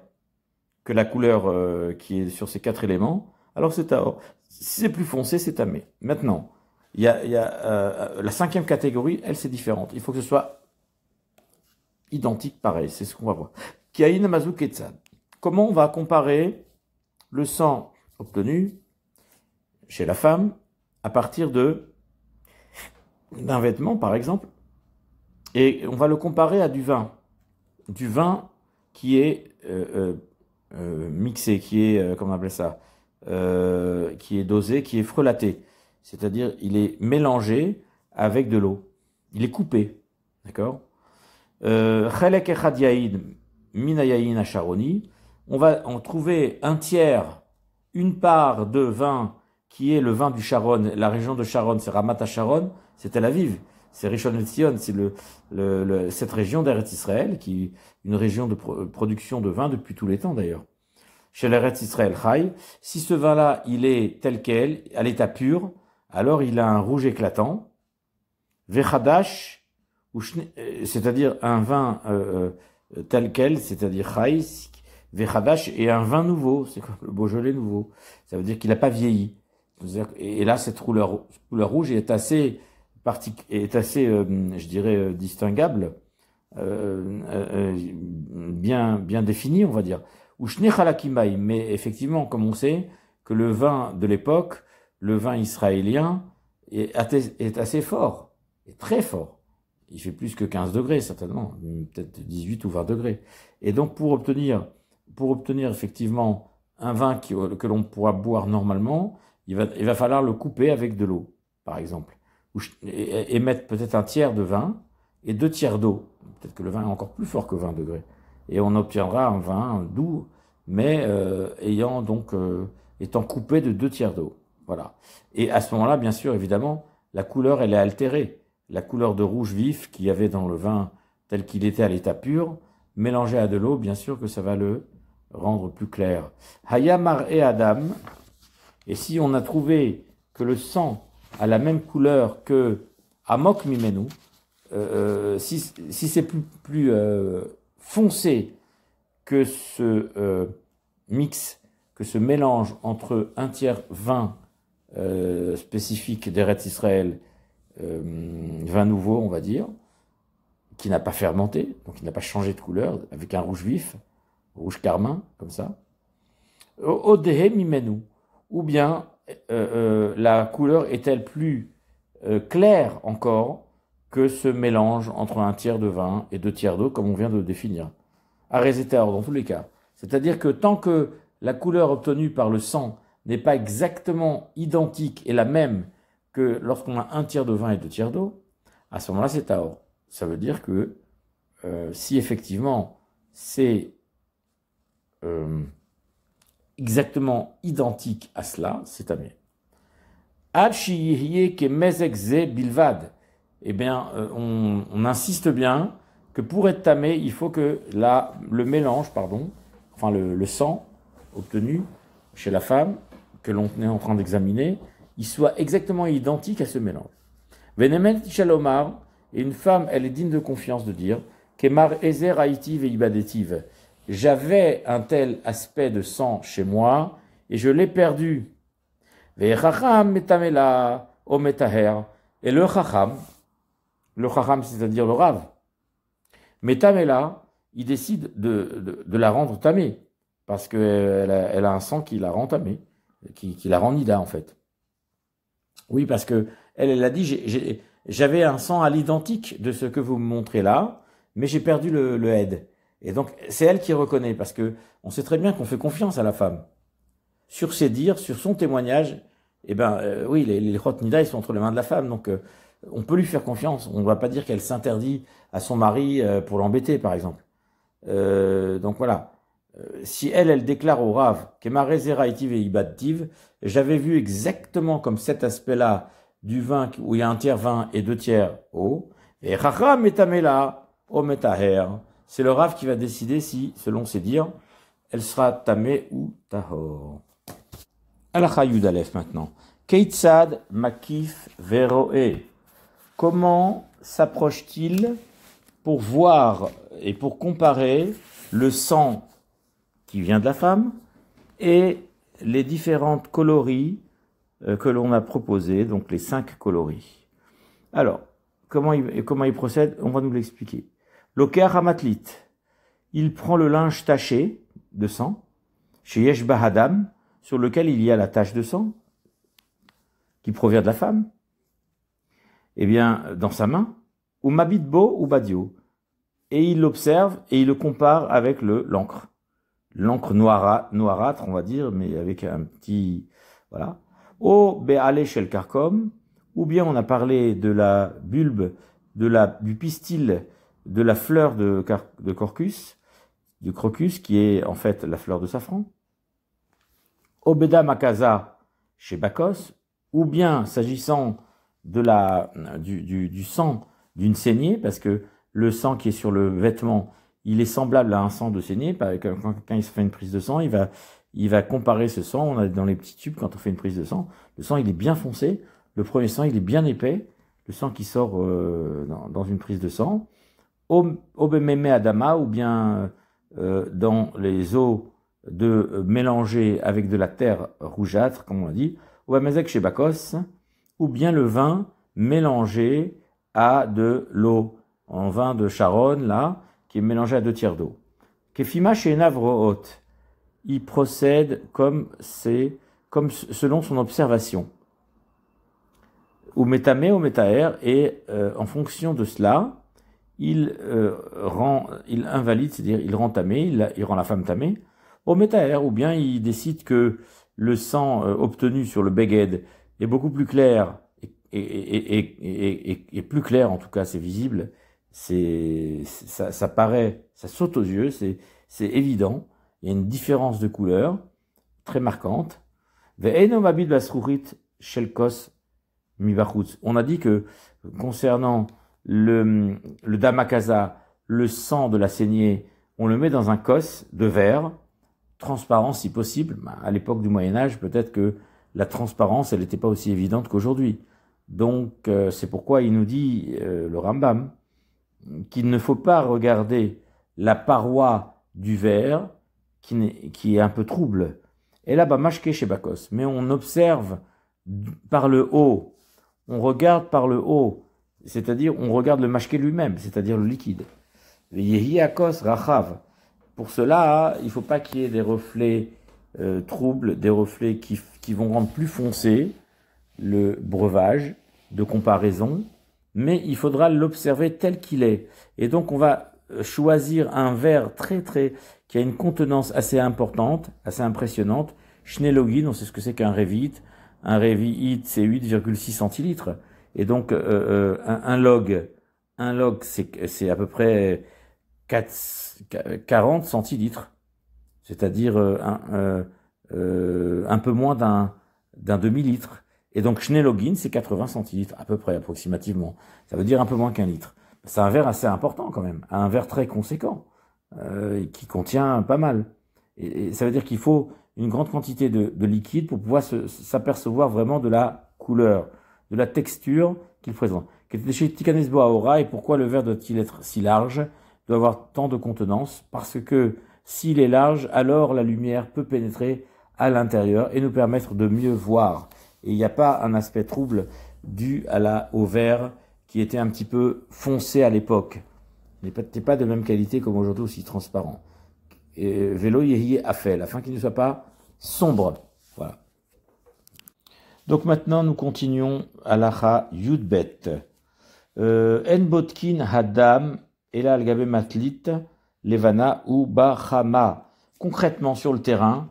que la couleur euh, qui est sur ces quatre éléments, alors c'est taor. Si c'est plus foncé, c'est tamé. Maintenant, il y a, il y a euh, la cinquième catégorie, elle c'est différente. Il faut que ce soit identique, pareil, c'est ce qu'on va voir. Kiaïn Mazou Ketsad. Comment on va comparer le sang obtenu chez la femme à partir de d'un vêtement, par exemple, et on va le comparer à du vin. Du vin qui est euh, euh, mixé, qui est, euh, comment on appelle ça, euh, qui est dosé, qui est frelaté. C'est-à-dire, il est mélangé avec de l'eau. Il est coupé. D'accord ? Chelek echad yaïn, min hayaïn hacharoni. On va en trouver un tiers, une part de vin qui est le vin du Sharon. La région de Sharon, c'est Ramat HaSharon, c'est Tel Aviv, c'est Rishon LeZion, c'est le, le, le, cette région d'Eretz Israël, qui est une région de pro production de vin depuis tous les temps d'ailleurs. Chez l'Eretz Israël Chai, si ce vin-là, il est tel quel, à l'état pur, alors il a un rouge éclatant, Vechadash, c'est-à-dire un vin euh, euh, tel quel, c'est-à-dire Chai, Vechadash, et un vin nouveau, c'est comme le Beaujolais nouveau, ça veut dire qu'il n'a pas vieilli. Et là, cette couleur, couleur rouge est assez, partic... est assez euh, je dirais, euh, distinguable, euh, euh, bien, bien définie, on va dire. Ou shne halakimai, mais effectivement, comme on sait, que le vin de l'époque, le vin israélien, est, est assez fort, est très fort. Il fait plus que quinze degrés, certainement, peut-être dix-huit ou vingt degrés. Et donc, pour obtenir, pour obtenir effectivement un vin qui, que l'on pourra boire normalement, Il va, il va falloir le couper avec de l'eau, par exemple, et, et mettre peut-être un tiers de vin et deux tiers d'eau. Peut-être que le vin est encore plus fort que vingt degrés. Et on obtiendra un vin doux, mais euh, ayant donc, euh, étant coupé de deux tiers d'eau. Voilà. Et à ce moment-là, bien sûr, évidemment, la couleur, elle est altérée. La couleur de rouge vif qu'il y avait dans le vin tel qu'il était à l'état pur, mélangé à de l'eau, bien sûr que ça va le rendre plus clair. Hayamar et Adam... Et si on a trouvé que le sang a la même couleur que Amok Mimenu, euh, si, si c'est plus, plus euh, foncé que ce euh, mix, que ce mélange entre un tiers vin euh, spécifique d'Eretz Israël, euh, vin nouveau on va dire, qui n'a pas fermenté, donc qui n'a pas changé de couleur, avec un rouge vif, rouge carmin, comme ça, Odehe Mimenu. Ou bien euh, euh, la couleur est-elle plus euh, claire encore que ce mélange entre un tiers de vin et deux tiers d'eau, comme on vient de le définir. Arrêtez-vous dans tous les cas. C'est-à-dire que tant que la couleur obtenue par le sang n'est pas exactement identique et la même que lorsqu'on a un tiers de vin et deux tiers d'eau, à ce moment-là, c'est tahor. Ça veut dire que euh, si effectivement c'est euh, exactement identique à cela, c'est tamé. Eh bien, euh, on, on insiste bien que pour être tamé, il faut que la, le mélange, pardon, enfin le, le sang obtenu chez la femme, que l'on est en train d'examiner, il soit exactement identique à ce mélange. Venemen Shalomar, et une femme, elle est digne de confiance de dire Kemar Ezer Haïtiv et Ibadetiv. J'avais un tel aspect de sang chez moi et je l'ai perdu. Et le chacham, le chacham, c'est-à-dire le rave, metamela, il décide de, de, de la rendre tamée, parce qu'elle a, elle a un sang qui la rend tamée, qui, qui la rend nida en fait. Oui, parce que elle, elle a dit, j'avais un sang à l'identique de ce que vous me montrez là, mais j'ai perdu le, le head. Et donc, c'est elle qui reconnaît, parce que on sait très bien qu'on fait confiance à la femme. Sur ses dires, sur son témoignage, eh ben euh, oui, les, les Chot Nida, ils sont entre les mains de la femme, donc euh, on peut lui faire confiance. On ne va pas dire qu'elle s'interdit à son mari euh, pour l'embêter, par exemple. Euh, donc voilà. Euh, si elle, elle déclare au Rav, « Kemarezera etiv et ibadtiv », j'avais vu exactement comme cet aspect-là du vin, où il y a un tiers vin et deux tiers eau, et « Racha metamela o metaher ». C'est le Rav qui va décider si, selon ses dires, elle sera tamée ou tahor. Halakha Yud Aleph maintenant. Keitzad makif veroe. Comment s'approche-t-il pour voir et pour comparer le sang qui vient de la femme et les différentes coloris que l'on a proposés, donc les cinq coloris. Alors, comment il, comment il procède? On va nous l'expliquer. Lokar hamatlit, il prend le linge taché de sang, chez Yesh Bahadam, sur lequel il y a la tache de sang, qui provient de la femme, eh bien, dans sa main, ou Mabitbo ou Badio, et il l'observe et il le compare avec le l'encre. L'encre noirâtre, on va dire, mais avec un petit... Voilà. Au Be'ale Shel Carcom, ou bien on a parlé de la bulbe, de la, du pistil, de la fleur de, de Corcus, du Crocus, qui est en fait la fleur de safran. Obeda Makaza chez Bacos, ou bien s'agissant de la du, du, du sang d'une saignée, parce que le sang qui est sur le vêtement, il est semblable à un sang de saignée. Quand quelqu'un il se fait une prise de sang, il va, il va comparer ce sang. On a dans les petits tubes, quand on fait une prise de sang, le sang il est bien foncé, le premier sang il est bien épais, le sang qui sort euh, dans, dans une prise de sang. Obememe Adama, ou bien euh, dans les eaux de mélanger avec de la terre rougeâtre, comme on l'a dit, ou amezek chez Bacos, ou bien le vin mélangé à de l'eau, en vin de Sharon, là, qui est mélangé à deux tiers d'eau. Kefima chez Navrohot, il procède comme c'est, comme selon son observation. Ou métamé, ou métaer, et euh, en fonction de cela, il euh, rend, il invalide, c'est-à-dire il rend tamé, il, il rend la femme tamée, au métaer, ou bien il décide que le sang euh, obtenu sur le beged est beaucoup plus clair, et, et, et, et, et, et plus clair en tout cas, c'est visible, c'est, ça, ça paraît, ça saute aux yeux, c'est, c'est évident, il y a une différence de couleur très marquante. On a dit que concernant le, le damakaza, le sang de la saignée, on le met dans un kos de verre, transparent si possible. À l'époque du Moyen-Âge, peut-être que la transparence, elle n'était pas aussi évidente qu'aujourd'hui. Donc, euh, c'est pourquoi il nous dit, euh, le Rambam, qu'il ne faut pas regarder la paroi du verre qui est, qui est un peu trouble. Et là, bah, mashké chez Bacos. Mais on observe par le haut, on regarde par le haut, c'est-à-dire on regarde le mashké lui-même, c'est-à-dire le liquide. Yehi akos rachav. Pour cela, il ne faut pas qu'il y ait des reflets euh, troubles, des reflets qui, qui vont rendre plus foncé le breuvage de comparaison, mais il faudra l'observer tel qu'il est. Et donc, on va choisir un verre très, très, qui a une contenance assez importante, assez impressionnante. Schnellogin, on sait ce que c'est qu'un Revit. Un Revit, c'est huit virgule six centilitres. Et donc, euh, un, un log, un log, c'est à peu près quarante centilitres. C'est-à-dire un, euh, euh, un peu moins d'un demi-litre. Et donc, Schnellogin, c'est quatre-vingts centilitres, à peu près, approximativement. Ça veut dire un peu moins qu'un litre. C'est un verre assez important, quand même. Un verre très conséquent, euh, qui contient pas mal. Et, et ça veut dire qu'il faut une grande quantité de, de liquide pour pouvoir s'apercevoir vraiment de la couleur, de la texture qu'il présente. Qu'était chez Ticanesbo Aura, et pourquoi le verre doit-il être si large, doit avoir tant de contenance? Parce que s'il est large, alors la lumière peut pénétrer à l'intérieur et nous permettre de mieux voir. Et il n'y a pas un aspect trouble dû à la, au verre qui était un petit peu foncé à l'époque. Il n'était pas de même qualité comme aujourd'hui, aussi transparent. Et vélo yehi afel, afin qu'il ne soit pas sombre. Voilà. Donc maintenant, nous continuons à l'Acha Yudbet. En botkin hadam ela algabe matlit levana ou bahama. Concrètement, sur le terrain,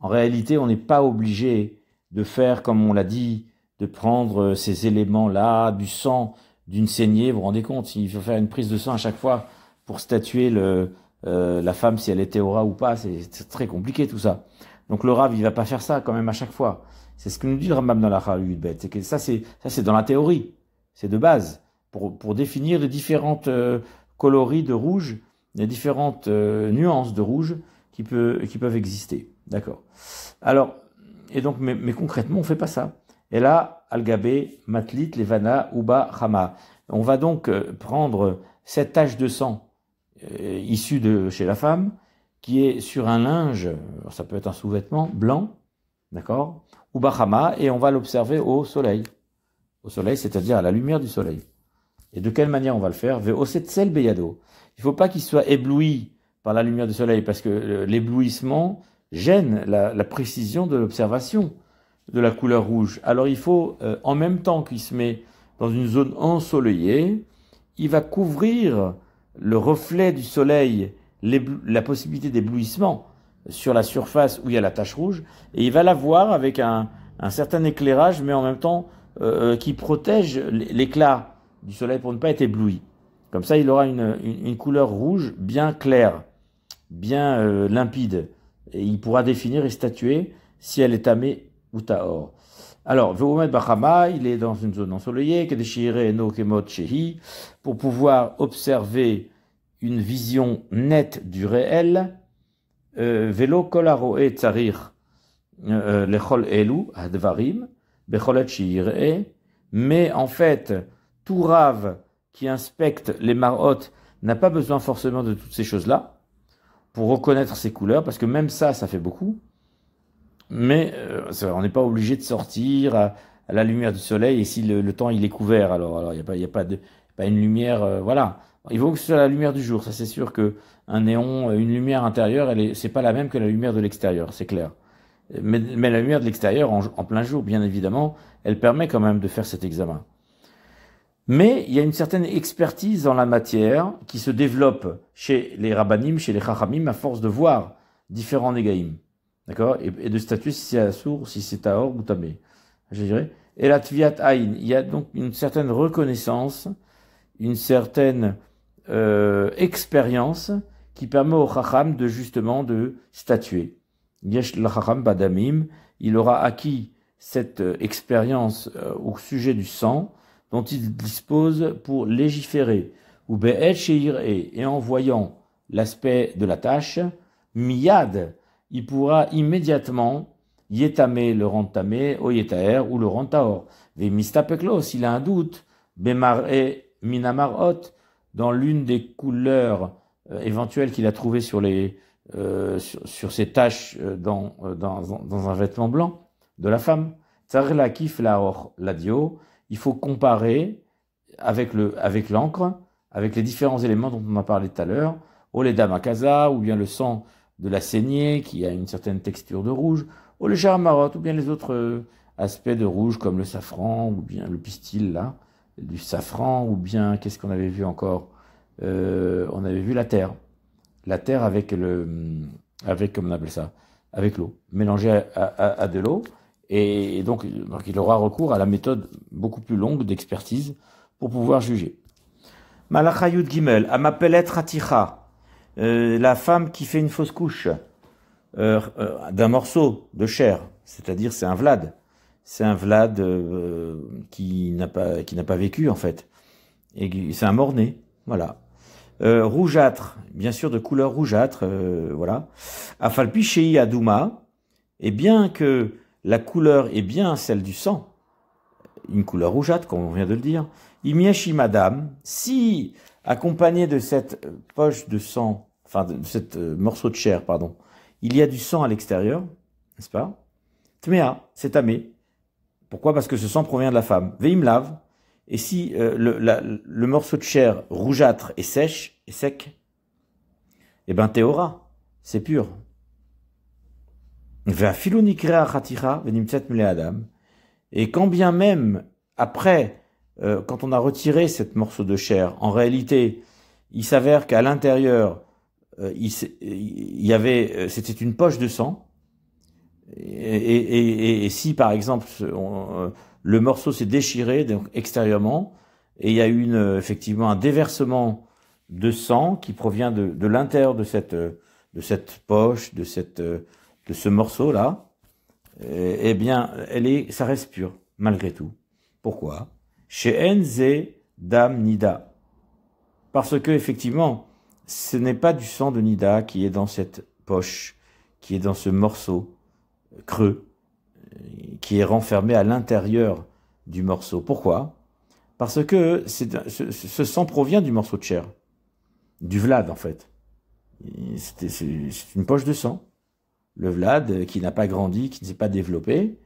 en réalité, on n'est pas obligé de faire, comme on l'a dit, de prendre ces éléments-là, du sang, d'une saignée. Vous vous rendez compte, il faut faire une prise de sang à chaque fois pour statuer le... Euh, la femme, si elle est théora ou pas, c'est très compliqué tout ça. Donc le Rav, il va pas faire ça quand même à chaque fois. C'est ce que nous dit le Rambam dans la Halakha, c'est que ça, c'est ça, c'est dans la théorie, c'est de base pour pour définir les différentes euh, coloris de rouge, les différentes euh, nuances de rouge qui peut qui peuvent exister, d'accord. Alors et donc mais, mais concrètement, on fait pas ça. Et là, algabe matlit levana uba hama. On va donc prendre cette tache de sang issu de chez la femme, qui est sur un linge, ça peut être un sous-vêtement blanc, d'accord, ou bahama, et on va l'observer au soleil. Au soleil, c'est-à-dire à la lumière du soleil. Et de quelle manière on va le faire? Ve'osetsel beyado. Il ne faut pas qu'il soit ébloui par la lumière du soleil, parce que l'éblouissement gêne la, la précision de l'observation de la couleur rouge. Alors il faut, euh, en même temps qu'il se met dans une zone ensoleillée, il va couvrir le reflet du soleil, la possibilité d'éblouissement sur la surface où il y a la tache rouge, et il va la voir avec un, un certain éclairage, mais en même temps euh, qui protège l'éclat du soleil pour ne pas être ébloui. Comme ça, il aura une, une, une couleur rouge bien claire, bien euh, limpide, et il pourra définir et statuer si elle est tamée ou taor. Alors, Ve'omed Bahama, il est dans une zone ensoleillée, Kedeshire no Kemot Shehi, pour pouvoir observer une vision nette du réel, Velo Kolaroe Tsarir, Lechol Elu, Hadvarim, Becholet Shire, mais en fait, tout rave qui inspecte les marottes n'a pas besoin forcément de toutes ces choses-là pour reconnaître ses couleurs, parce que même ça, ça fait beaucoup. Mais euh, on n'est pas obligé de sortir à, à la lumière du soleil, et si le, le temps il est couvert, alors alors il n'y a pas il y a pas de pas une lumière, euh, voilà. Il faut que ce soit la lumière du jour, ça c'est sûr que un néon, une lumière intérieure, elle est c'est pas la même que la lumière de l'extérieur, c'est clair. Mais, mais la lumière de l'extérieur en, en plein jour, bien évidemment, elle permet quand même de faire cet examen. Mais il y a une certaine expertise dans la matière qui se développe chez les rabbanim, chez les chachamim, à force de voir différents négaïms. D'accord, et de statuer si c'est assour, si c'est taor ou tamé. Je dirais. Et la tviat aïn, il y a donc une certaine reconnaissance, une certaine euh, expérience qui permet au chacham de justement de statuer. Yesh la chacham badamim, il aura acquis cette expérience euh, au sujet du sang dont il dispose pour légiférer. Ou be'et she'ire, et en voyant l'aspect de la tâche, miyad, il pourra immédiatement yétamé, le rendre tamé, ou yétaer, ou le rendre taor. Ve mistapeklos, s'il a un doute, bemaré minamarot, dans l'une des couleurs euh, éventuelles qu'il a trouvées sur les euh, sur, sur ses taches euh, dans, euh, dans dans un vêtement blanc de la femme. Tsar la kif laor ladio, il faut comparer avec le avec l'encre, avec les différents éléments dont on a parlé tout à l'heure, ou les damakaza, ou bien le sang de la saignée qui a une certaine texture de rouge, ou le charmarot, ou bien les autres aspects de rouge comme le safran, ou bien le pistil là, du safran, ou bien qu'est-ce qu'on avait vu encore, euh, on avait vu la terre, la terre avec le, avec comme on appelle ça, avec l'eau, mélangée à, à, à de l'eau, et donc, donc il aura recours à la méthode beaucoup plus longue d'expertise pour pouvoir juger. Malachayut Gimel, Amapelet Raticha, la femme qui fait une fausse couche euh, euh, d'un morceau de chair, c'est-à-dire c'est un Vlad, c'est un Vlad euh, qui n'a pas qui n'a pas vécu en fait, et c'est un mort-né, voilà. Euh, rougeâtre, bien sûr de couleur rougeâtre, euh, voilà. Afalpichei Adouma, et bien que la couleur est bien celle du sang, une couleur rougeâtre, comme on vient de le dire. Imyashi Madame, si accompagné de cette poche de sang, enfin de cette euh, morceau de chair, pardon, il y a du sang à l'extérieur, n'est-ce pas? Tmea, c'est tamé. Pourquoi? Parce que ce sang provient de la femme. Veimlav. Et si euh, le, la, le morceau de chair rougeâtre est sèche, est sec, eh ben Théora, c'est pur. Et quand bien même, après, euh, quand on a retiré cette morceau de chair, en réalité, il s'avère qu'à l'intérieur, euh, il, il y avait, c'était une poche de sang. Et, et, et, et si, par exemple, on, euh, le morceau s'est déchiré donc extérieurement, et il y a eu une, effectivement un déversement de sang qui provient de, de l'intérieur de cette, de cette poche, de, cette, de ce morceau-là, eh bien, elle est, ça reste pur, malgré tout. Pourquoi? Chez Enze Dam Nida. Parce que, effectivement, ce n'est pas du sang de Nida qui est dans cette poche, qui est dans ce morceau creux, qui est renfermé à l'intérieur du morceau. Pourquoi? Parce que c'est, ce, ce sang provient du morceau de chair, du Vlad en fait. C'est, c'est une poche de sang. Le Vlad qui n'a pas grandi, qui ne s'est pas développé,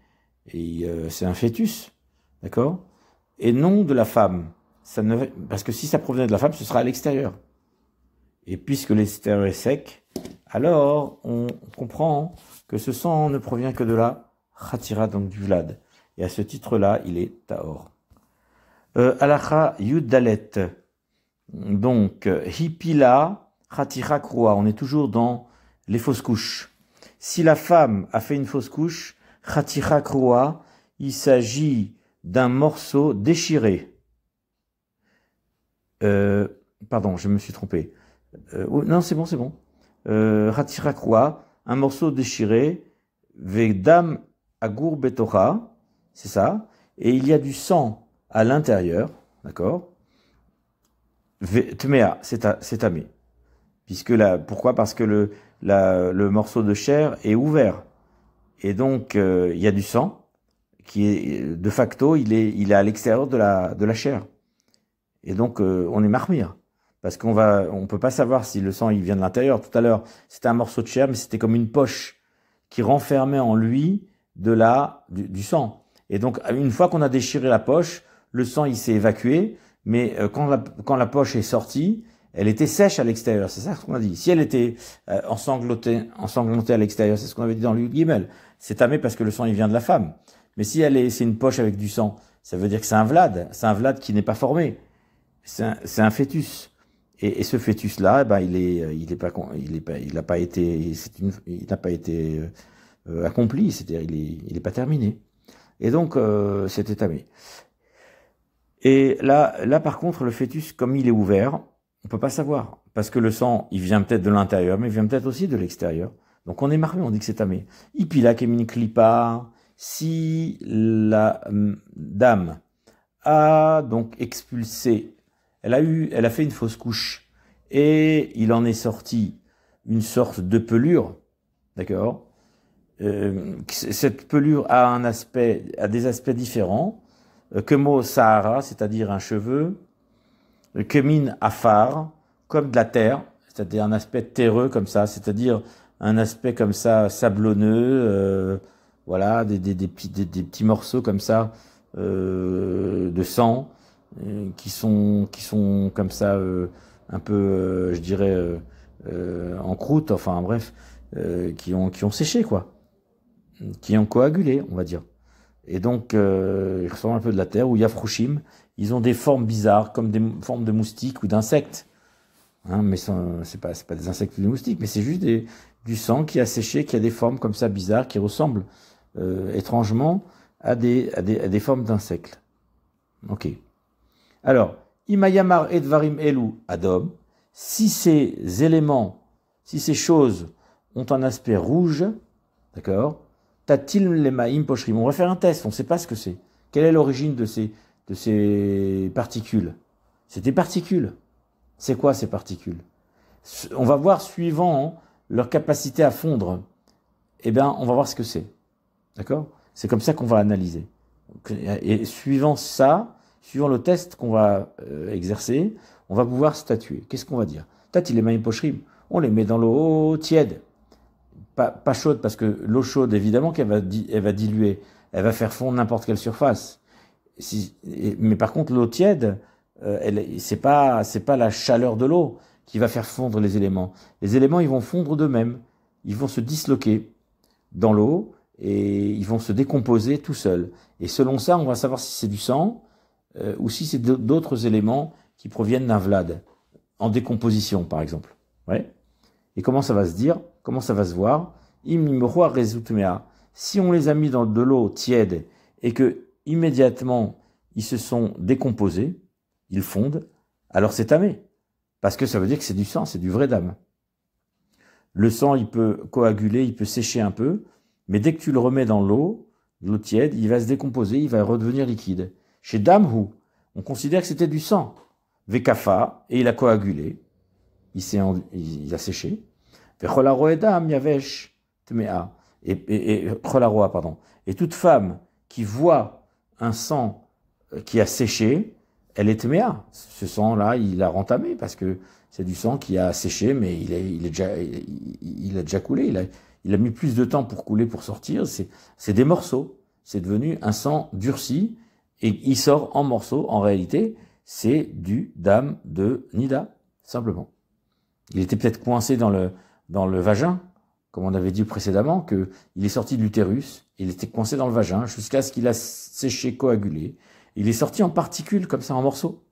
et euh, c'est un fœtus, d'accord? Et non de la femme. Ça ne, parce que si ça provenait de la femme, ce sera à l'extérieur. Et puisque l'extérieur est sec, alors on comprend que ce sang ne provient que de la Khatira, donc du Vlad. Et à ce titre-là, il est Taor. Halakha Yuddalet. Donc, Hipila Khatira Kroa. On est toujours dans les fausses couches. Si la femme a fait une fausse couche, Khatira Kroa, il s'agit d'un morceau déchiré. Euh, pardon, je me suis trompé. Euh, oh, non, c'est bon, c'est bon. Khatira Kroa, un morceau déchiré. Vedam Agur Betocha, c'est ça, et il y a du sang à l'intérieur, d'accord? Tmea, c'est tamé. Puisque là, pourquoi? Parce que le, la, le morceau de chair est ouvert. Et donc, euh, il y a du sang, qui est, de facto, il est, il est à l'extérieur de la, de la chair. Et donc, euh, on est marmire. Parce qu'on va, on peut pas savoir si le sang, il vient de l'intérieur. Tout à l'heure, c'était un morceau de chair, mais c'était comme une poche qui renfermait en lui de la, du, du sang. Et donc, une fois qu'on a déchiré la poche, le sang, il s'est évacué, mais quand la, quand la poche est sortie, elle était sèche à l'extérieur, c'est ça qu'on a dit. Si elle était euh, ensanglotée, ensanglotée à l'extérieur, c'est ce qu'on avait dit dans le Guimel, c'est tamé parce que le sang, il vient de la femme. Mais si elle est, c'est une poche avec du sang, ça veut dire que c'est un Vlad, c'est un Vlad qui n'est pas formé, c'est un, un fœtus. Et, et ce fœtus-là, ben, il est, il est pas, il est pas, il n'a pas été, c'est une, il n'a pas été euh, accompli, c'est-à-dire il est, il n'est pas terminé. Et donc euh, c'était tamé. Et là, là par contre, le fœtus, comme il est ouvert, on peut pas savoir parce que le sang, il vient peut-être de l'intérieur, mais il vient peut-être aussi de l'extérieur. Donc on est marqué, on dit que c'est tamé. Ipila kemin klipa, si la dame a donc expulsé. Elle a eu, elle a fait une fausse couche et il en est sorti une sorte de pelure, d'accord? Euh, cette pelure a un aspect, a des aspects différents. Kemo Sahara, c'est-à-dire un cheveu. Kemin Afar, comme de la terre, c'est-à-dire un aspect terreux comme ça, c'est-à-dire un aspect comme ça sablonneux, euh, voilà, des, des, des, petits, des, des petits morceaux comme ça euh, de sang. Qui sont, qui sont comme ça, euh, un peu, euh, je dirais, euh, euh, en croûte, enfin bref, euh, qui, ont, qui ont séché, quoi. Qui ont coagulé, on va dire. Et donc, euh, ils ressemblent un peu de la terre, ou Yafrushim, ils ont des formes bizarres, comme des formes de moustiques ou d'insectes. Hein, mais ce n'est pas, pas des insectes ou des moustiques, mais c'est juste des, du sang qui a séché, qui a des formes comme ça bizarres, qui ressemblent euh, étrangement à des, à des, à des formes d'insectes. Ok. Alors, Imayamar Edvarim Elu Adom, si ces éléments, si ces choses ont un aspect rouge, d'accord, Tatil Lemaim Poshrim, on va faire un test, on ne sait pas ce que c'est. Quelle est l'origine de ces, de ces particules? C'est des particules. C'est quoi ces particules? On va voir suivant leur capacité à fondre. Eh bien, on va voir ce que c'est. D'accord? C'est comme ça qu'on va analyser. Et suivant ça, suivant le test qu'on va exercer, on va pouvoir statuer. Qu'est-ce qu'on va dire? Tati les maïm pochrim, on les met dans l'eau tiède. Pas, pas chaude, parce que l'eau chaude, évidemment, qu'elle va, elle va diluer. Elle va faire fondre n'importe quelle surface. Si, mais par contre, l'eau tiède, Euh, c'est pas, c'est pas la chaleur de l'eau qui va faire fondre les éléments. Les éléments, ils vont fondre d'eux-mêmes. Ils vont se disloquer dans l'eau et ils vont se décomposer tout seuls. Et selon ça, on va savoir si c'est du sang euh, ou si c'est d'autres éléments qui proviennent d'un Vlad, en décomposition, par exemple. Ouais. Et comment ça va se dire? Comment ça va se voir? Si on les a mis dans de l'eau tiède et que immédiatement ils se sont décomposés, ils fondent, alors c'est tamé. Parce que ça veut dire que c'est du sang, c'est du vrai dame. Le sang, il peut coaguler, il peut sécher un peu, mais dès que tu le remets dans l'eau, l'eau tiède, il va se décomposer, il va redevenir liquide. Chez Damhu, on considère que c'était du sang. Vekafa, et il a coagulé, il, en... il a séché. Vecholaroe dam yavesh tmea. Et, et, et, pardon. Et toute femme qui voit un sang qui a séché, elle est tméa. Ce sang-là, il l'a rentamé parce que c'est du sang qui a séché, mais il, est, il, est déjà, il, il a déjà coulé. Il a, il a mis plus de temps pour couler, pour sortir. C'est des morceaux. C'est devenu un sang durci et il sort en morceaux. En réalité, c'est du dam de Nida, simplement. Il était peut-être coincé dans le, dans le vagin, comme on avait dit précédemment, que il est sorti de l'utérus. Il était coincé dans le vagin jusqu'à ce qu'il a séché, coagulé. Il est sorti en particules, comme ça, en morceaux.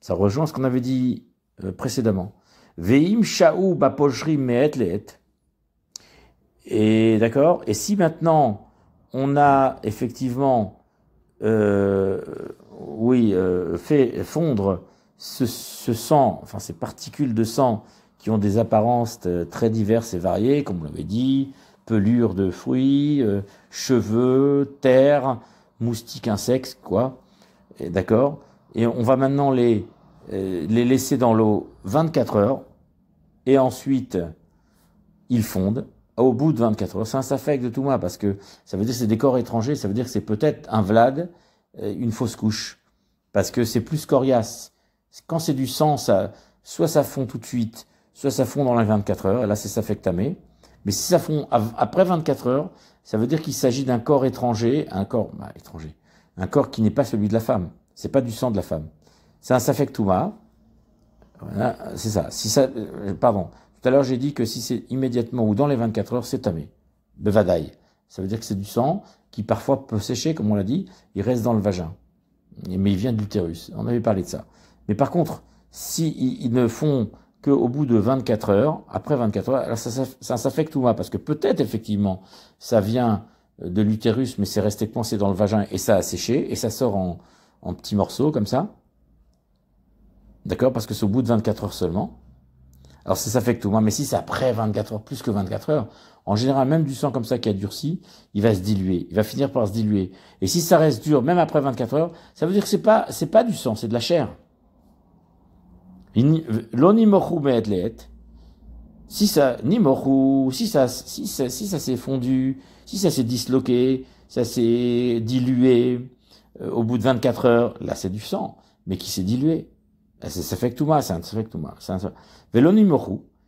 Ça rejoint ce qu'on avait dit euh, précédemment. Veim shaou baposhrim me'et le'et. Et d'accord. Et si maintenant on a effectivement, euh, oui, euh, fait fondre ce, ce sang, enfin ces particules de sang qui ont des apparences très diverses et variées, comme on l'avait dit, pelures de fruits, euh, cheveux, terre, moustiques, insectes, quoi, d'accord. Et on va maintenant les, euh, les laisser dans l'eau vingt-quatre heures, et ensuite, ils fondent, au bout de vingt-quatre heures. C'est un Safek de Touma, parce que ça veut dire que c'est des corps étrangers, ça veut dire que c'est peut-être un Vlad, euh, une fausse couche, parce que c'est plus coriace. Quand c'est du sang, ça, soit ça fond tout de suite, soit ça fond dans les vingt-quatre heures, et là c'est Safek Tamé. Mais si ça fond après vingt-quatre heures, ça veut dire qu'il s'agit d'un corps étranger, un corps bah, étranger, un corps qui n'est pas celui de la femme. C'est pas du sang de la femme. C'est un Safek Touma. Voilà, c'est ça. Si ça, euh, pardon. Tout à l'heure j'ai dit que si c'est immédiatement ou dans les vingt-quatre heures, c'est tamé. Bevadaï. Ça veut dire que c'est du sang qui parfois peut sécher, comme on l'a dit. Il reste dans le vagin, mais il vient de l'utérus. On avait parlé de ça. Mais par contre, si ils ne font qu'au bout de vingt-quatre heures, après vingt-quatre heures, ça, ça, ça, ça fait que tout va, parce que peut-être effectivement, ça vient de l'utérus, mais c'est resté coincé dans le vagin et ça a séché, et ça sort en, en petits morceaux, comme ça. D'accord? Parce que c'est au bout de vingt-quatre heures seulement. Alors ça, ça fait que tout va, mais si c'est après vingt-quatre heures, plus que vingt-quatre heures, en général, même du sang comme ça qui a durci, il va se diluer, il va finir par se diluer. Et si ça reste dur, même après vingt-quatre heures, ça veut dire que c'est pas, c'est pas du sang, c'est de la chair. Si ça, si ça, si ça, si ça s'est fondu, si ça s'est disloqué, ça s'est dilué, euh, au bout de vingt-quatre heures, là c'est du sang, mais qui s'est dilué. C'est Safek Touma, c'est un Safek Touma.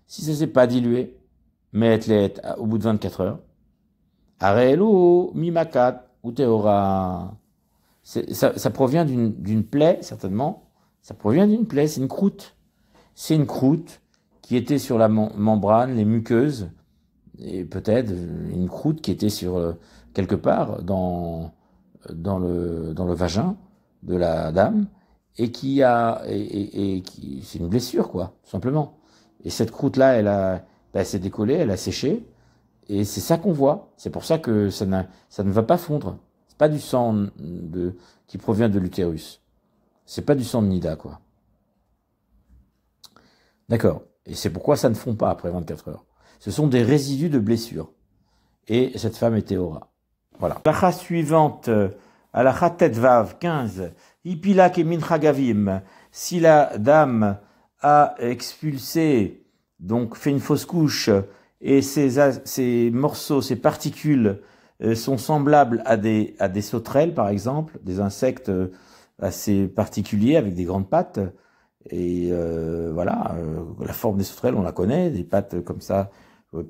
Si ça s'est pas dilué, mais au bout de vingt-quatre heures, Arelo, Mimakat, ou Teora. Ça, ça provient d'une, d'une plaie, certainement. Ça provient d'une plaie, c'est une croûte. C'est une croûte qui était sur la mem membrane, les muqueuses, et peut-être une croûte qui était sur euh, quelque part dans, dans, le, dans le vagin de la dame, et qui a et, et, et qui c'est une blessure quoi, tout simplement. Et cette croûte là, elle a, elle s'est décollée, elle a séché, et c'est ça qu'on voit. C'est pour ça que ça, ça ne va pas fondre. C'est pas du sang de qui provient de l'utérus. C'est pas du sang de Nida quoi. D'accord. Et c'est pourquoi ça ne fond pas après vingt-quatre heures. Ce sont des résidus de blessures. Et cette femme est Téhora. Voilà. Halakha suivante, halakha tetvav, quinze. Ipilak et minchagavim. Si la dame a expulsé, donc fait une fausse couche, et ses, ses morceaux, ses particules euh, sont semblables à des, à des sauterelles, par exemple, des insectes assez particuliers avec des grandes pattes, et euh, voilà, euh, la forme des sauterelles, on la connaît, des pattes comme ça,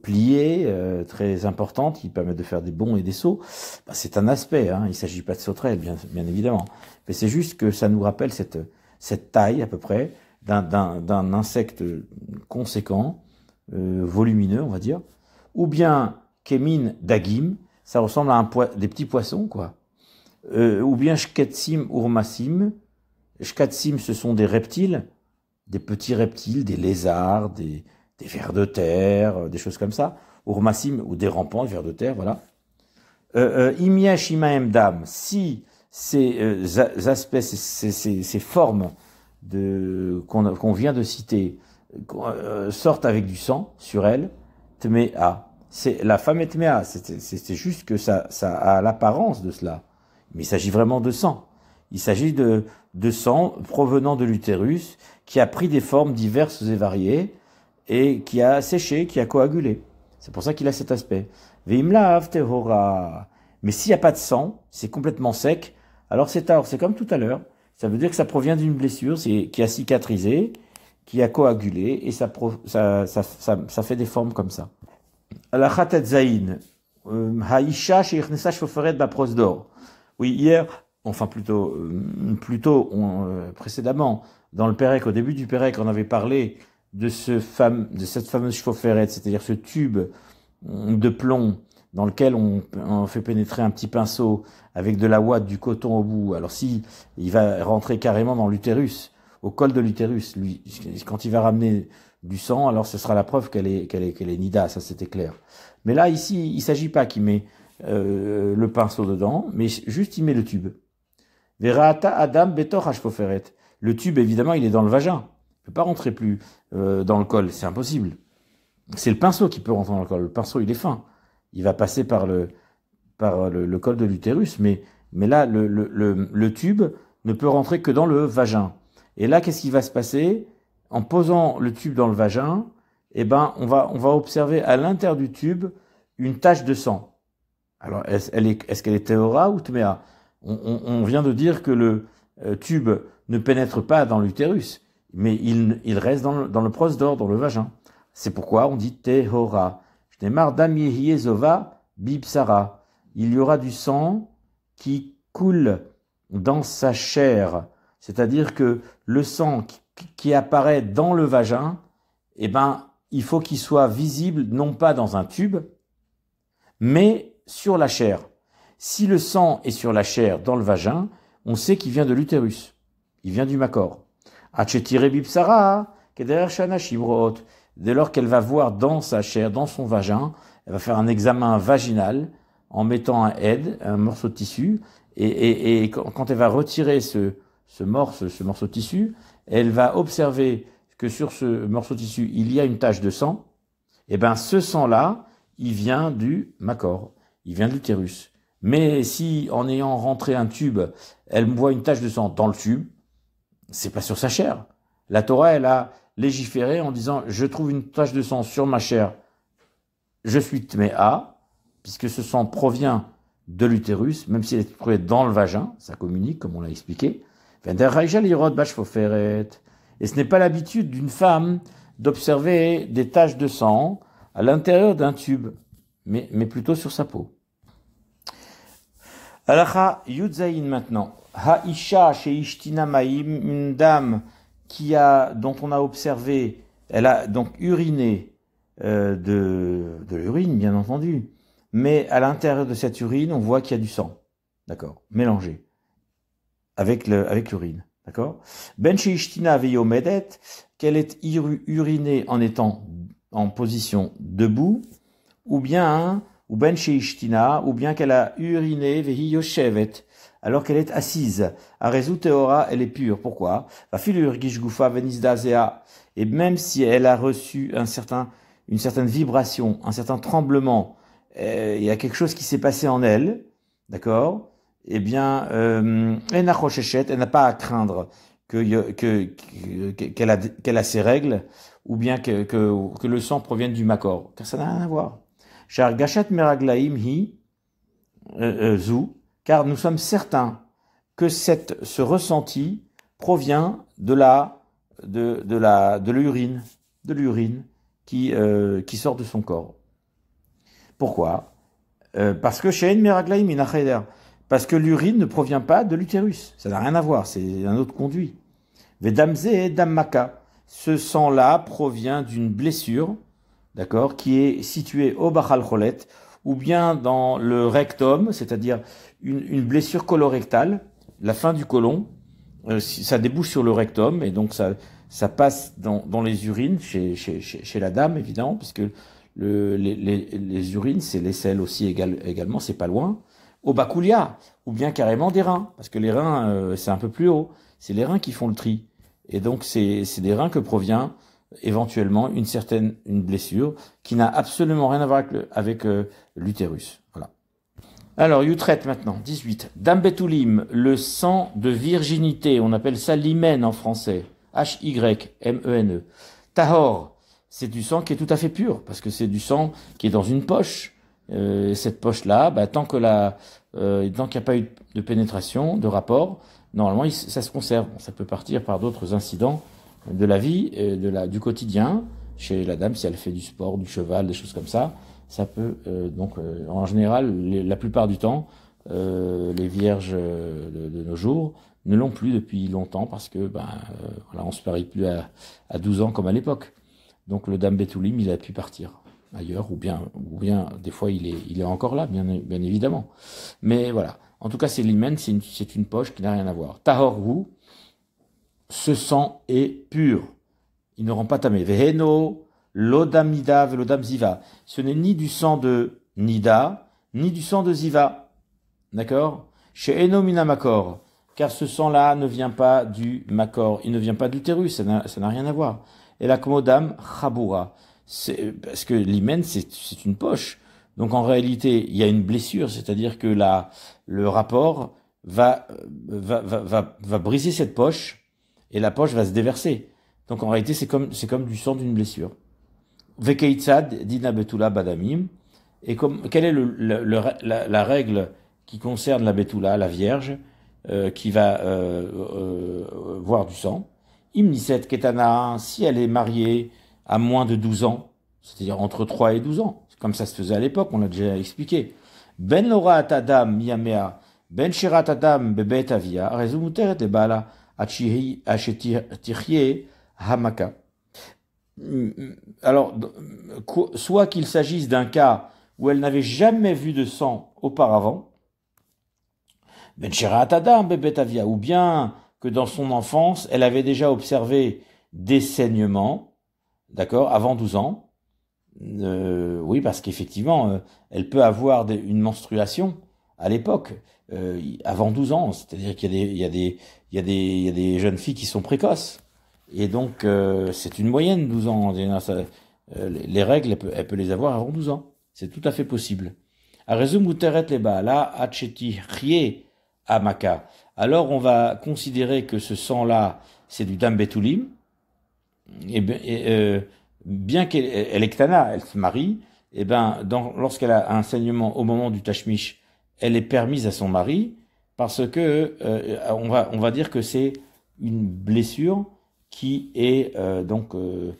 pliées, euh, très importantes, qui permettent de faire des bonds et des sauts. Ben, c'est un aspect, hein, il ne s'agit pas de sauterelles, bien, bien évidemment. Mais c'est juste que ça nous rappelle cette, cette taille, à peu près, d'un, d'un, d'un insecte conséquent, euh, volumineux, on va dire. Ou bien, kemin dagim, ça ressemble à un po- des petits poissons, quoi. Euh, ou bien, shketsim urmasim, shkatsim, ce sont des reptiles, des petits reptiles, des lézards, des, des vers de terre, des choses comme ça. Urmasim, ou des rampants, vers de terre, voilà. Imyash imaem dam, si ces euh, aspects, ces, ces, ces, ces formes de, qu'on, qu'on vient de citer euh, sortent avec du sang sur elle, tmea. C'est, la femme est tmea, c'est, c'est, c'est juste que ça, ça a l'apparence de cela. Mais il s'agit vraiment de sang. Il s'agit de, de sang provenant de l'utérus qui a pris des formes diverses et variées et qui a séché, qui a coagulé. C'est pour ça qu'il a cet aspect. Veimlav tehora. Mais s'il n'y a pas de sang, c'est complètement sec, alors c'est tard, c'est comme tout à l'heure. Ça veut dire que ça provient d'une blessure c'est, qui a cicatrisé, qui a coagulé et ça, pro, ça, ça, ça, ça fait des formes comme ça. Halakha tetzayin. Haïcha sheichnesach shoferet ba prosdor. Oui, hier... Enfin, plutôt, euh, plutôt on, euh, précédemment, dans le Pérec, au début du Pérec, on avait parlé de, ce fam- de cette fameuse chaufferette, c'est-à-dire ce tube de plomb dans lequel on, on fait pénétrer un petit pinceau avec de la ouate, du coton au bout. Alors si il va rentrer carrément dans l'utérus, au col de l'utérus, lui, quand il va ramener du sang, alors ce sera la preuve qu'elle est, qu'elle est, qu'elle est Nida, ça c'était clair. Mais là, ici, il ne s'agit pas qu'il met euh, le pinceau dedans, mais juste il met le tube. Le tube, évidemment, il est dans le vagin. Il ne peut pas rentrer plus euh, dans le col. C'est impossible. C'est le pinceau qui peut rentrer dans le col. Le pinceau, il est fin. Il va passer par le, par le, le col de l'utérus. Mais, mais là, le, le, le, le tube ne peut rentrer que dans le vagin. Et là, qu'est-ce qui va se passer? En posant le tube dans le vagin, eh ben, on, va, on va observer à l'intérieur du tube une tache de sang. Alors, est-ce, elle est, est-ce qu'elle est Téhora ou Tméa? On, on, on vient de dire que le euh, tube ne pénètre pas dans l'utérus, mais il, il reste dans le, dans le prosdor, dans le vagin. C'est pourquoi on dit Téhora. Je démarre d'Amiehiyezova Bibsara. Il y aura du sang qui coule dans sa chair. C'est-à-dire que le sang qui, qui apparaît dans le vagin, eh ben, il faut qu'il soit visible, non pas dans un tube, mais sur la chair. Si le sang est sur la chair, dans le vagin, on sait qu'il vient de l'utérus. Il vient du Macor. Dès lors qu'elle va voir dans sa chair, dans son vagin, elle va faire un examen vaginal en mettant un head, un morceau de tissu, et, et, et quand elle va retirer ce, ce, morceau, ce morceau de tissu, elle va observer que sur ce morceau de tissu, il y a une tache de sang. Et ben, ce sang-là, il vient du Macor, il vient de l'utérus. Mais si, en ayant rentré un tube, elle voit une tache de sang dans le tube, c'est pas sur sa chair. La Torah, elle a légiféré en disant « Je trouve une tache de sang sur ma chair, je suis Tméa », puisque ce sang provient de l'utérus, même s'il est trouvé dans le vagin, ça communique, comme on l'a expliqué. « Et ce n'est pas l'habitude d'une femme d'observer des taches de sang à l'intérieur d'un tube, mais, mais plutôt sur sa peau. » Halakha Yudzaïn maintenant. Haïcha chez Ishtina Maïm, une dame qui a, dont on a observé, elle a donc uriné euh, de, de l'urine, bien entendu, mais à l'intérieur de cette urine, on voit qu'il y a du sang, d'accord, mélangé avec, le, avec l'urine. D'accord? Ben sheishtina veyomedet, qu'elle est urinée en étant en position debout, ou bien, ou ben sheishtina, ou bien qu'elle a uriné veyoshevet, alors qu'elle est assise. Arezu teora, elle est pure. Pourquoi? Vafilur gishgufa venizdazea. Et même si elle a reçu un certain, une certaine vibration, un certain tremblement, euh, il y a quelque chose qui s'est passé en elle, d'accord? Eh bien, euh, elle n'a pas à craindre que, que, que, qu'elle, a, qu'elle a ses règles, ou bien que, que, que le sang provienne du Macor, car ça n'a rien à voir. Char gachat meraglaim hi zu, car nous sommes certains que cette, ce ressenti provient de la, de, de la, de l'urine, de l'urine qui, euh, qui sort de son corps. Pourquoi? euh, Parce que shein meraglaim mina cheder. Parce que l'urine ne provient pas de l'utérus. Ça n'a rien à voir, c'est un autre conduit. Vedamze et dammaka. Ce sang-là provient d'une blessure, d'accord, qui est située au bachal cholet, ou bien dans le rectum, c'est-à-dire une, une blessure colorectale, la fin du côlon, euh, ça débouche sur le rectum, et donc ça, ça passe dans, dans les urines, chez, chez, chez, chez la dame, évidemment, puisque le, les, les, les urines, c'est l'aisselle aussi égale, également, c'est pas loin. Au baculia, ou bien carrément des reins, parce que les reins, euh, c'est un peu plus haut, c'est les reins qui font le tri, et donc c'est, c'est des reins que provient éventuellement une certaine une blessure qui n'a absolument rien à voir avec, le, avec euh, l'utérus. Voilà. Alors Yutret maintenant, dix-huit. Dam Betulim, le sang de virginité, on appelle ça l'hymen en français, H Y M E N E. Tahor, c'est du sang qui est tout à fait pur, parce que c'est du sang qui est dans une poche. Euh, cette poche-là, bah, tant que la, euh, tant qu'il n'y a pas eu de pénétration, de rapport, normalement, il, ça se conserve. Ça peut partir par d'autres incidents de la vie, et de la, du quotidien. Chez la dame, si elle fait du sport, du cheval, des choses comme ça, ça peut, euh, donc, euh, en général, les, la plupart du temps, euh, les vierges de, de nos jours ne l'ont plus depuis longtemps parce que, ben, euh, voilà, on se parie plus à, à douze ans comme à l'époque. Donc, le dame Betulim, il a pu partir ailleurs, ou bien, ou bien des fois il est, il est encore là, bien, bien évidemment. Mais voilà, en tout cas c'est l'hymen, c'est une, c'est une poche qui n'a rien à voir. Tahor hu, ce sang est pur, il ne rend pas tamé. Veheno, l'odam nida, velodam ziva. Ce n'est ni du sang de nida, ni du sang de ziva. D'accord? She'eno mina makor, car ce sang-là ne vient pas du makor, il ne vient pas de l'utérus, ça n'a, ça n'a rien à voir. Et la komodam chaboura. C'est parce que l'hymen, c'est, c'est une poche. Donc en réalité, il y a une blessure, c'est-à-dire que la, le rapport va, va, va, va, va briser cette poche et la poche va se déverser. Donc en réalité, c'est comme, c'est comme du sang d'une blessure. Vekeitzad dina betula badamim. Et comme, quelle est le, le, le, la, la règle qui concerne la betula, la vierge, euh, qui va euh, euh, voir du sang? Imniset ketana, si elle est mariée à moins de douze ans, c'est-à-dire entre trois et douze ans, comme ça se faisait à l'époque, on l'a déjà expliqué. Ben lora atadam miyamea, ben shirat adam bebet avia, rezumuteret lebala, achihi achetirye hamaka. Alors, soit qu'il s'agisse d'un cas où elle n'avait jamais vu de sang auparavant, ben shirat adam bebet avia, ou bien que dans son enfance, elle avait déjà observé des saignements, d'accord, avant douze ans, euh, oui, parce qu'effectivement, euh, elle peut avoir des, une menstruation à l'époque, euh, avant douze ans, c'est-à-dire qu'il y a des, il y a des, il y a des, il y a des jeunes filles qui sont précoces, et donc euh, c'est une moyenne douze ans. Ça, euh, les règles, elle peut, elle peut les avoir avant douze ans, c'est tout à fait possible. Alors on va considérer que ce sang-là, c'est du dam Betulim. Et bien, et euh, bien qu'elle elle est Ktana, elle se marie, et ben dans, lorsqu'elle a un saignement au moment du Tashmish, elle est permise à son mari parce que euh, on va on va dire que c'est une blessure qui est euh, donc euh,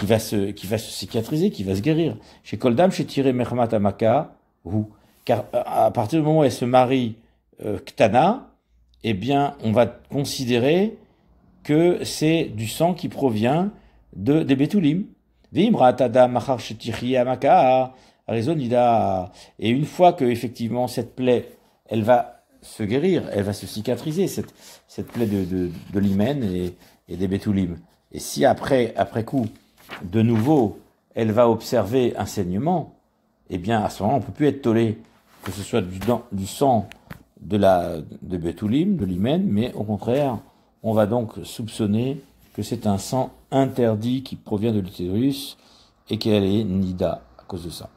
qui va se qui va se cicatriser, qui va se guérir. Chez Koldam, chez Tiré Mermat Amaka, ou car à partir du moment où elle se marie euh, Ktana, et bien on va considérer que c'est du sang qui provient de, des Betulim. Et une fois que, effectivement, cette plaie, elle va se guérir, elle va se cicatriser, cette, cette plaie de, de, de l'hymen et, et des Betulim. Et si après, après coup, de nouveau, elle va observer un saignement, eh bien, à ce moment, on ne peut plus être tollé, que ce soit du, du sang de, la, de Betulim, de l'hymen, mais au contraire, on va donc soupçonner que c'est un sang interdit qui provient de l'utérus et qu'elle est Nida à cause de ça.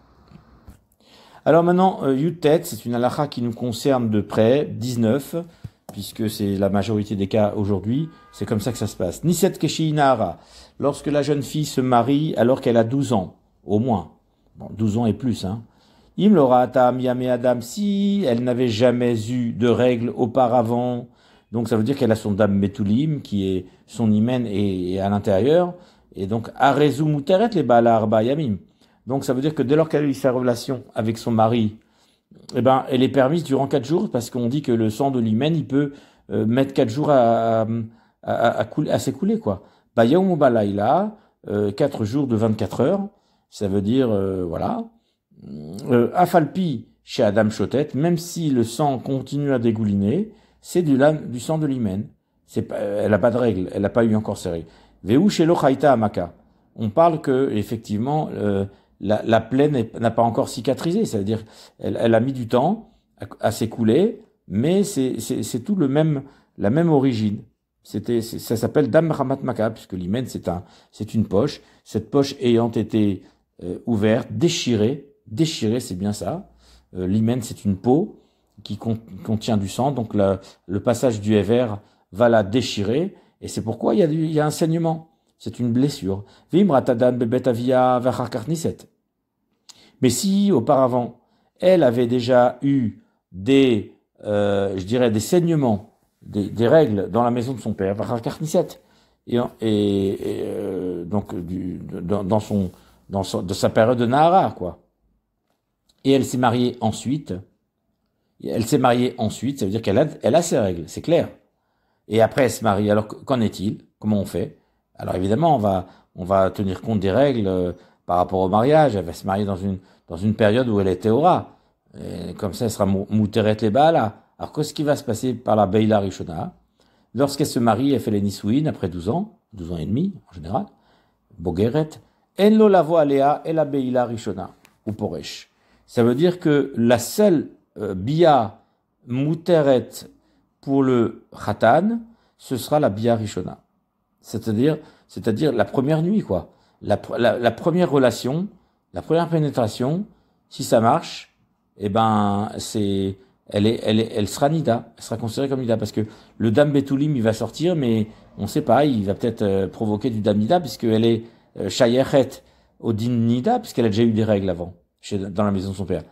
Alors maintenant, euh, Yutet, c'est une halakha qui nous concerne de près, dix-neuf, puisque c'est la majorité des cas aujourd'hui, c'est comme ça que ça se passe. Niset Keshi Nahara, lorsque la jeune fille se marie alors qu'elle a douze ans, au moins, bon, douze ans et plus, hein. Imlora Atam Yame Adam, si elle n'avait jamais eu de règles auparavant, donc ça veut dire qu'elle a son dame Betulim, qui est son hymen et, et à l'intérieur, et donc Arezu Muteret les Baala Arba Yamim. Donc ça veut dire que dès lors qu'elle a eu sa relation avec son mari, eh ben, elle est permise durant quatre jours, parce qu'on dit que le sang de l'hymen, il peut euh, mettre quatre jours à, à, à, à, à s'écouler, quoi. Bayaum Balaïla, quatre jours de vingt-quatre heures, ça veut dire, euh, voilà. Afalpi chez Adam Chotet, même si le sang continue à dégouliner, c'est du, du sang de l'hymen. Elle n'a pas de règles, elle n'a pas eu encore ses règles. Veu chez Lochaïta Amaka. On parle que, effectivement, euh, La, la plaie n'a pas encore cicatrisé, c'est-à-dire elle, elle a mis du temps à, à s'écouler, mais c'est tout le même, la même origine. C'était, ça s'appelle Dam Ramat Maka, puisque l'hymen c'est un, c'est une poche. Cette poche ayant été euh, ouverte, déchirée, déchirée, c'est bien ça. Euh, l'hymen c'est une peau qui con, contient du sang, donc la, le passage du Hever va la déchirer, et c'est pourquoi il y a du, il y a un saignement. C'est une blessure. Vimratadam bebet avia vacharkarniset. Mais si auparavant elle avait déjà eu des, euh, je dirais des saignements, des, des règles dans la maison de son père, vacharkarniset, et, et, et euh, donc du, dans, dans son, dans son, de sa période de Nahara, quoi. Et elle s'est mariée ensuite. Elle s'est mariée ensuite, ça veut dire qu'elle a, elle a ses règles, c'est clair. Et après elle se marie. Alors qu'en est-il? Comment on fait? Alors évidemment, on va, on va tenir compte des règles euh, par rapport au mariage. Elle va se marier dans une, dans une période où elle est Théora. Comme ça, elle sera Mouteret les Baala. Alors qu'est-ce qui va se passer par la Beila Rishona? Lorsqu'elle se marie, elle fait les Nisouin après douze ans, douze ans et demi en général. Bogeret. Enlo lavo alea et la Beila Rishona. Ou Poresh. Ça veut dire que la seule euh, Bia Mouteret pour le Khatan, ce sera la Bia Rishona. C'est-à-dire, c'est-à-dire la première nuit, quoi. La, la, la première relation, la première pénétration, si ça marche, eh ben, c'est, elle est, elle est, elle sera Nida. Elle sera considérée comme Nida. Parce que le Dam Betulim, il va sortir, mais on sait pas, il va peut-être euh, provoquer du Dam Nida, puisqu'elle est, euh, Shayechet Odin Nida, puisqu'elle a déjà eu des règles avant, chez, dans la maison de son père.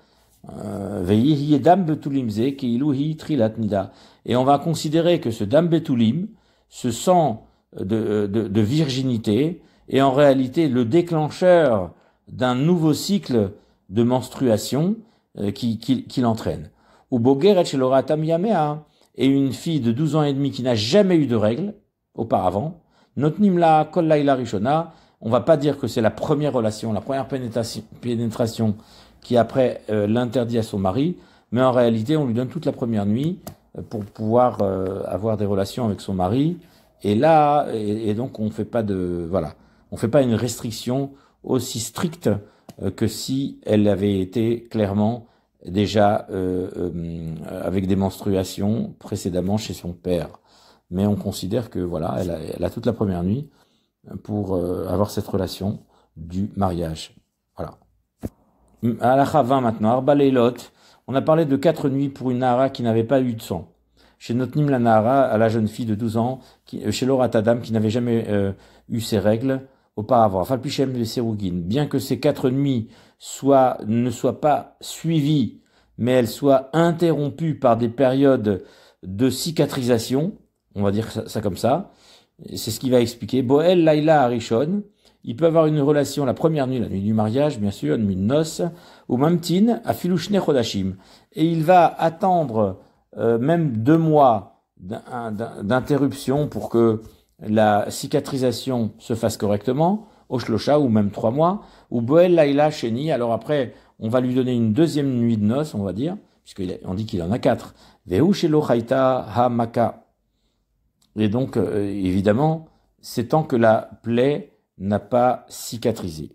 Veyihi Dam Betulim Ze, Keiluhi Trilat Nida. Et on va considérer que ce Dam Betulim, ce sang, De, de, de virginité et en réalité le déclencheur d'un nouveau cycle de menstruation euh, qui, qui, qui l'entraîne. Ou Bogeret Shelora Tam Yamea, et une fille de douze ans et demi qui n'a jamais eu de règles auparavant, Notnim la Kol Laila Rishona, on va pas dire que c'est la première relation, la première pénétration, pénétration qui après euh, l'interdit à son mari, mais en réalité on lui donne toute la première nuit pour pouvoir euh, avoir des relations avec son mari. Et là, et, et donc on fait pas de, voilà, on fait pas une restriction aussi stricte euh, que si elle avait été clairement déjà euh, euh, avec des menstruations précédemment chez son père. Mais on considère que voilà, elle a, elle a toute la première nuit pour euh, avoir cette relation du mariage. Voilà. Halakha vingt maintenant. Arba Leilot. On a parlé de quatre nuits pour une Nahara qui n'avait pas eu de sang. Chez Notnim la Nahara, à la jeune fille de douze ans, qui, chez Laura Tadam, qui n'avait jamais euh, eu ses règles auparavant. Falpichem de Serugin. Bien que ces quatre nuits soient, ne soient pas suivies, mais elles soient interrompues par des périodes de cicatrisation, on va dire ça, ça comme ça, c'est ce qui va expliquer. Boel Laila Arishon, il peut avoir une relation la première nuit, la nuit du mariage, bien sûr, une nuit de noces, ou Mamtin à Filouchne Chodashim. Et il va attendre Euh, même deux mois d'interruption pour que la cicatrisation se fasse correctement, au shlocha, ou même trois mois, ou Boel Laila Sheni, alors après, on va lui donner une deuxième nuit de noces, on va dire, puisqu'on dit qu'il en a quatre. Vehu shelo chaita hamaka. Et donc, euh, évidemment, c'est tant que la plaie n'a pas cicatrisé.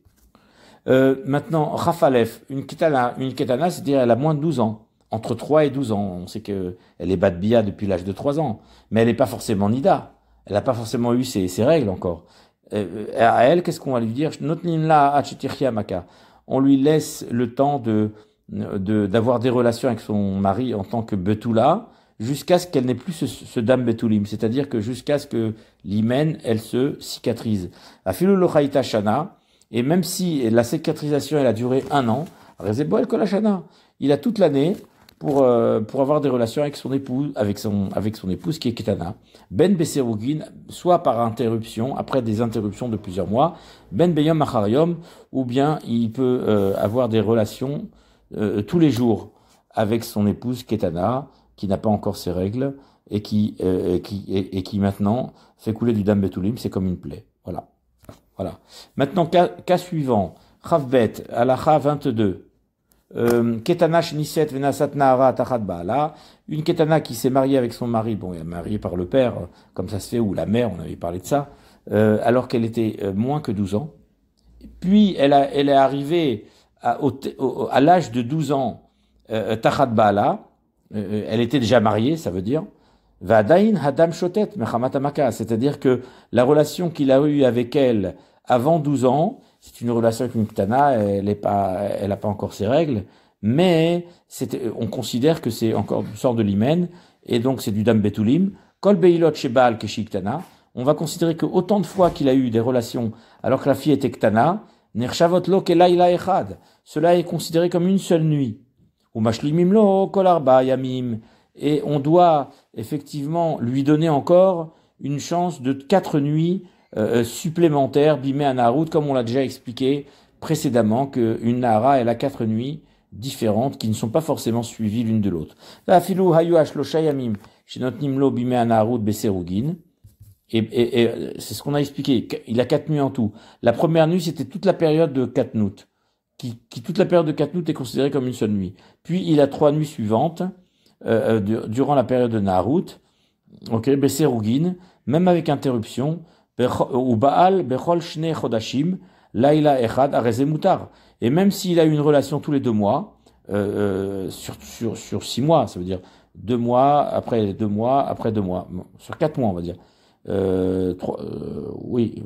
Euh, maintenant, Rafalef, une Ktana, une Ktana, c'est-à-dire elle a moins de douze ans, entre trois et douze ans. On sait qu'elle est bat bia depuis l'âge de trois ans, mais elle n'est pas forcément Nida, elle n'a pas forcément eu ses, ses règles encore. Euh, à elle, qu'est-ce qu'on va lui dire? On lui laisse le temps de, de, d'avoir des relations avec son mari en tant que Betula, jusqu'à ce qu'elle n'ait plus ce, ce dame Betulim, c'est-à-dire que jusqu'à ce que l'hymen, elle se cicatrise. Afilu lochaita shana. Et même si la cicatrisation elle a duré un an, Rezeboel Kolachana, il a toute l'année pour, euh, pour avoir des relations avec son épouse, avec son, avec son épouse qui est Ktana. Ben Beserugin, soit par interruption, après des interruptions de plusieurs mois, Ben Beyom Achariom, ou bien il peut euh, avoir des relations euh, tous les jours avec son épouse Ktana, qui n'a pas encore ses règles, et qui, euh, et qui, et, et qui maintenant fait couler du dam Betulim, c'est comme une plaie. Voilà. Voilà. Maintenant, cas, cas suivant. Chavbet, Halakha vingt-deux. Ketana shnisset venasat nahara tachat baala. Une ketana qui s'est mariée avec son mari. Bon, elle est mariée par le père, comme ça se fait, ou la mère, on avait parlé de ça, euh, alors qu'elle était moins que douze ans. Puis, elle, a, elle est arrivée à, à l'âge de douze ans, tachat baala. Elle était déjà mariée, ça veut dire. C'est-à-dire que la relation qu'il a eue avec elle avant douze ans, c'est une relation avec une Ktana, elle n'a pas, pas encore ses règles, mais on considère que c'est encore une sorte de l'hymen, et donc c'est du dam betulim. On va considérer que autant de fois qu'il a eu des relations alors que la fille était Ktana, cela est considéré comme une seule nuit. Et on doit effectivement lui donner encore une chance de quatre nuits euh, supplémentaires, bimé à Naharut, comme on l'a déjà expliqué précédemment, qu'une Nahara, elle a quatre nuits différentes qui ne sont pas forcément suivies l'une de l'autre. Et, et, et c'est ce qu'on a expliqué, il a quatre nuits en tout. La première nuit, c'était toute la période de Katnout, qui, qui toute la période de Katnout est considérée comme une seule nuit. Puis il a trois nuits suivantes, Euh, euh, durant la période de Naharut, ok, Beserugin, même avec interruption, ou Baal, Bechol Shne Chodashim, Laila Echad Arezemutar. Et même s'il a eu une relation tous les deux mois, euh, sur, sur, sur six mois, ça veut dire deux mois, après deux mois, après deux mois, bon, sur quatre mois, on va dire. Euh, trois, euh, oui,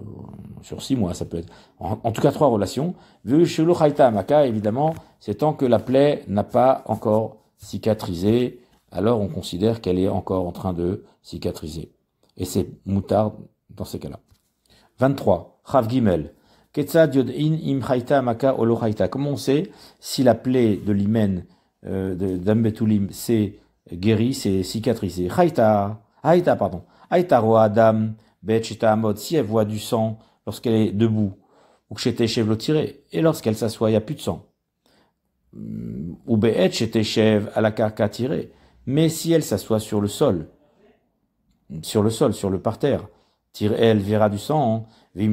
sur six mois, ça peut être. En, en tout cas, trois relations. Veshulu Chaita Maka, évidemment, c'est tant que la plaie n'a pas encore cicatrisée, alors on considère qu'elle est encore en train de cicatriser. Et c'est moutarde dans ces cas-là. vingt-trois. Chav Gimel. Ketzad yod'in im chaita maka o lo chaita. Comment on sait si la plaie de l'hymen euh, d'Am Betulim s'est guérie, s'est cicatrisée? Chaita, haïta, pardon. Haïta roa adam, bet chita amod. Si elle voit du sang lorsqu'elle est debout, ou que chete chevlo tiré, et lorsqu'elle s'assoit, il n'y a plus de sang. Ou be'et cheteshev à la carca tirée. Mais si elle s'assoit sur le sol, sur le sol, sur le parterre, elle verra du sang, mais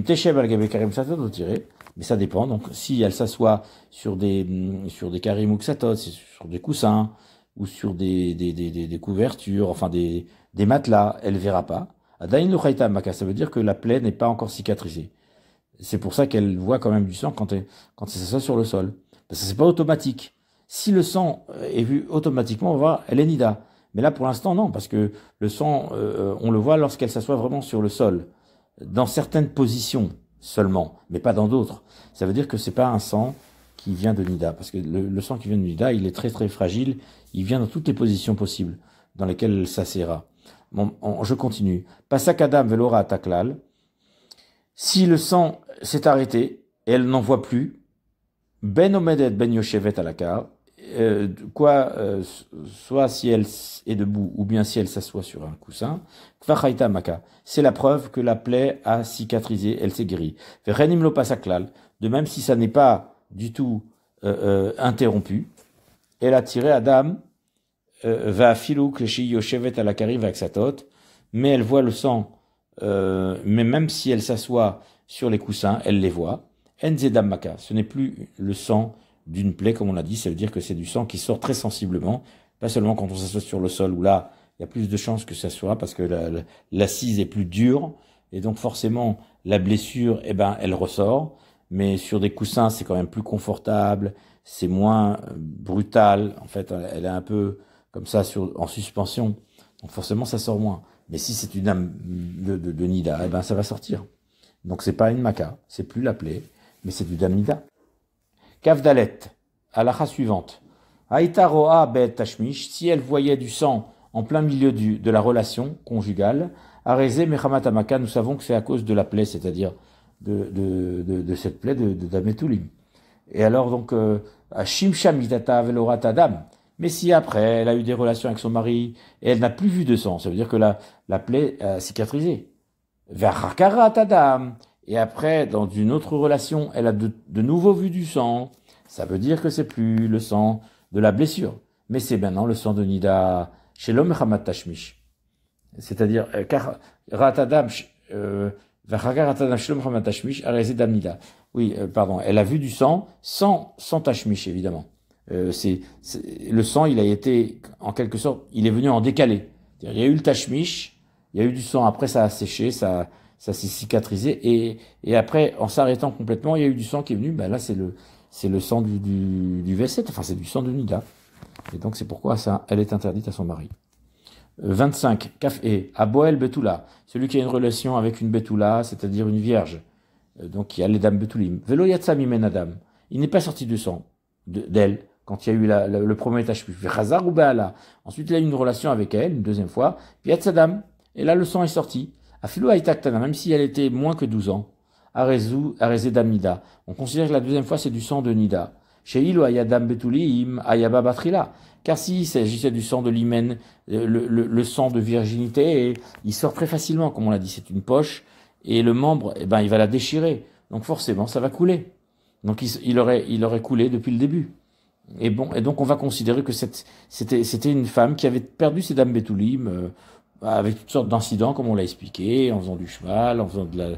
ça dépend. Donc, si elle s'assoit sur des, sur des karim ou ksatot, sur des coussins, ou sur des, des, des, des, des couvertures, enfin des, des matelas, elle verra pas. Adain l'uchaita maka, ça veut dire que la plaie n'est pas encore cicatrisée. C'est pour ça qu'elle voit quand même du sang quand elle, quand elle s'assoit sur le sol. Parce que c'est pas automatique. Si le sang est vu automatiquement, on voit, elle est nida. Mais là, pour l'instant, non, parce que le sang, euh, on le voit lorsqu'elle s'assoit vraiment sur le sol, dans certaines positions seulement, mais pas dans d'autres. Ça veut dire que c'est pas un sang qui vient de nida, parce que le, le sang qui vient de nida, il est très très fragile. Il vient dans toutes les positions possibles dans lesquelles elle s'assiera. Bon, on, je continue. Pasakadam velora ataklal. Si le sang s'est arrêté, et elle n'en voit plus. Ben omedet ben yoshevet alaka, euh, quoi, euh, soit si elle est debout ou bien si elle s'assoit sur un coussin, kvachaita maka, c'est la preuve que la plaie a cicatrisé, elle s'est guérie. Vechenim lo pasaklal, de même si ça n'est pas du tout euh, euh, interrompu, elle a tiré Adam, va filou kleshi yoshevet alakari vaxatot, mais elle voit le sang, euh, mais même si elle s'assoit sur les coussins, elle les voit. Enzedam maka, ce n'est plus le sang d'une plaie, comme on l'a dit, ça veut dire que c'est du sang qui sort très sensiblement Pas seulement quand on s'assoit sur le sol, où là, il y a plus de chances que ça soit, parce que la, la, l'assise est plus dure, et donc forcément, la blessure, eh ben, elle ressort. Mais sur des coussins, c'est quand même plus confortable, c'est moins brutal. En fait, elle est un peu comme ça sur, en suspension. Donc forcément, ça sort moins. Mais si c'est une âme de, de, de Nida, eh ben, ça va sortir. Donc c'est pas une maca, c'est plus la plaie, mais c'est du dame Nida. Kavdalet, halakha suivante. Aïta ro'a bet tashmish, si elle voyait du sang en plein milieu du, de la relation conjugale, arezé mechamat amaka, nous savons que c'est à cause de la plaie, c'est-à-dire de, de, de, de cette plaie de, de Betulim. Et alors donc, shimsham itata velora tadam. Mais si après, elle a eu des relations avec son mari et elle n'a plus vu de sang, ça veut dire que la, la plaie a cicatrisé. Verhakara tadam. Et après, dans une autre relation, elle a de, de nouveau vu du sang. Ça veut dire que c'est plus le sang de la blessure, mais c'est maintenant le sang de Nida chez l'homme Hamat Tashmish. C'est-à-dire, car ratadam Ratadam chez l'homme Hamat Tashmish a résidam Nida. Oui, euh, pardon, elle a vu du sang sans sans Tashmish évidemment. Euh, c'est, c'est le sang, il a été en quelque sorte, il est venu en décalé. C'est-à-dire, il y a eu le Tashmish, il y a eu du sang, après ça a séché, ça ça s'est cicatrisé et et après en s'arrêtant complètement, il y a eu du sang qui est venu. Ben là c'est le C'est le sang du, du, du V sept, enfin c'est du sang de Nida. Et donc c'est pourquoi ça, elle est interdite à son mari. vingt-cinq. Kafé, Aboel Betula. Celui qui a une relation avec une Betula, c'est-à-dire une vierge. Donc il y a les dames Betulim. Velo yatsami menadam. Il n'est pas sorti du sang de, d'elle quand il y a eu la, la, le premier tashmish. Chazar ou Baala. Ensuite il a eu une relation avec elle, une deuxième fois. Puis yatsadam. Et là le sang est sorti. Afilo aïta Ktana, même si elle était moins que douze ans. Arezu, Arezedam Nida. On considère que la deuxième fois, c'est du sang de Nida. Sheil ou Ayadam Betulim, Ayaba Batrila. Car s'il s'agissait du sang de l'hymen, le, le, le sang de virginité, et il sort très facilement, comme on l'a dit, c'est une poche, et le membre, eh ben, il va la déchirer. Donc forcément, ça va couler. Donc il, il aurait, il aurait coulé depuis le début. Et bon, et donc on va considérer que cette, c'était, c'était une femme qui avait perdu ses dames Betulim, euh, avec toutes sortes d'incidents, comme on l'a expliqué, en faisant du cheval, en faisant de la,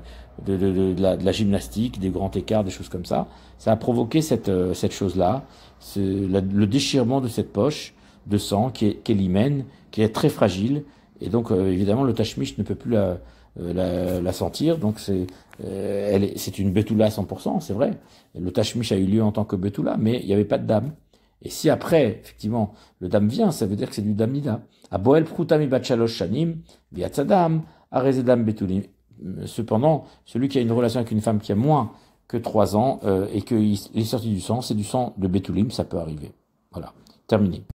de, de, de, de, la, de la gymnastique, des grands écarts, des choses comme ça. Ça a provoqué cette, euh, cette chose-là, ce, la, le déchirement de cette poche de sang qui est, qui est l'hymen, qui est très fragile. Et donc, euh, évidemment, le tashmish ne peut plus la, la, la sentir. Donc, c'est, euh, elle est, c'est une Betula à cent pour cent, c'est vrai. Le tashmish a eu lieu en tant que Betula, mais il n'y avait pas de dame. Et si après, effectivement, le dame vient, ça veut dire que c'est du dame Nida. Aboel prutami batchalosh shanim, viatzadam, arezedam betulim. Cependant, celui qui a une relation avec une femme qui a moins que trois ans euh, et qu'il est sorti du sang, c'est du sang de Betulim, ça peut arriver. Voilà, terminé.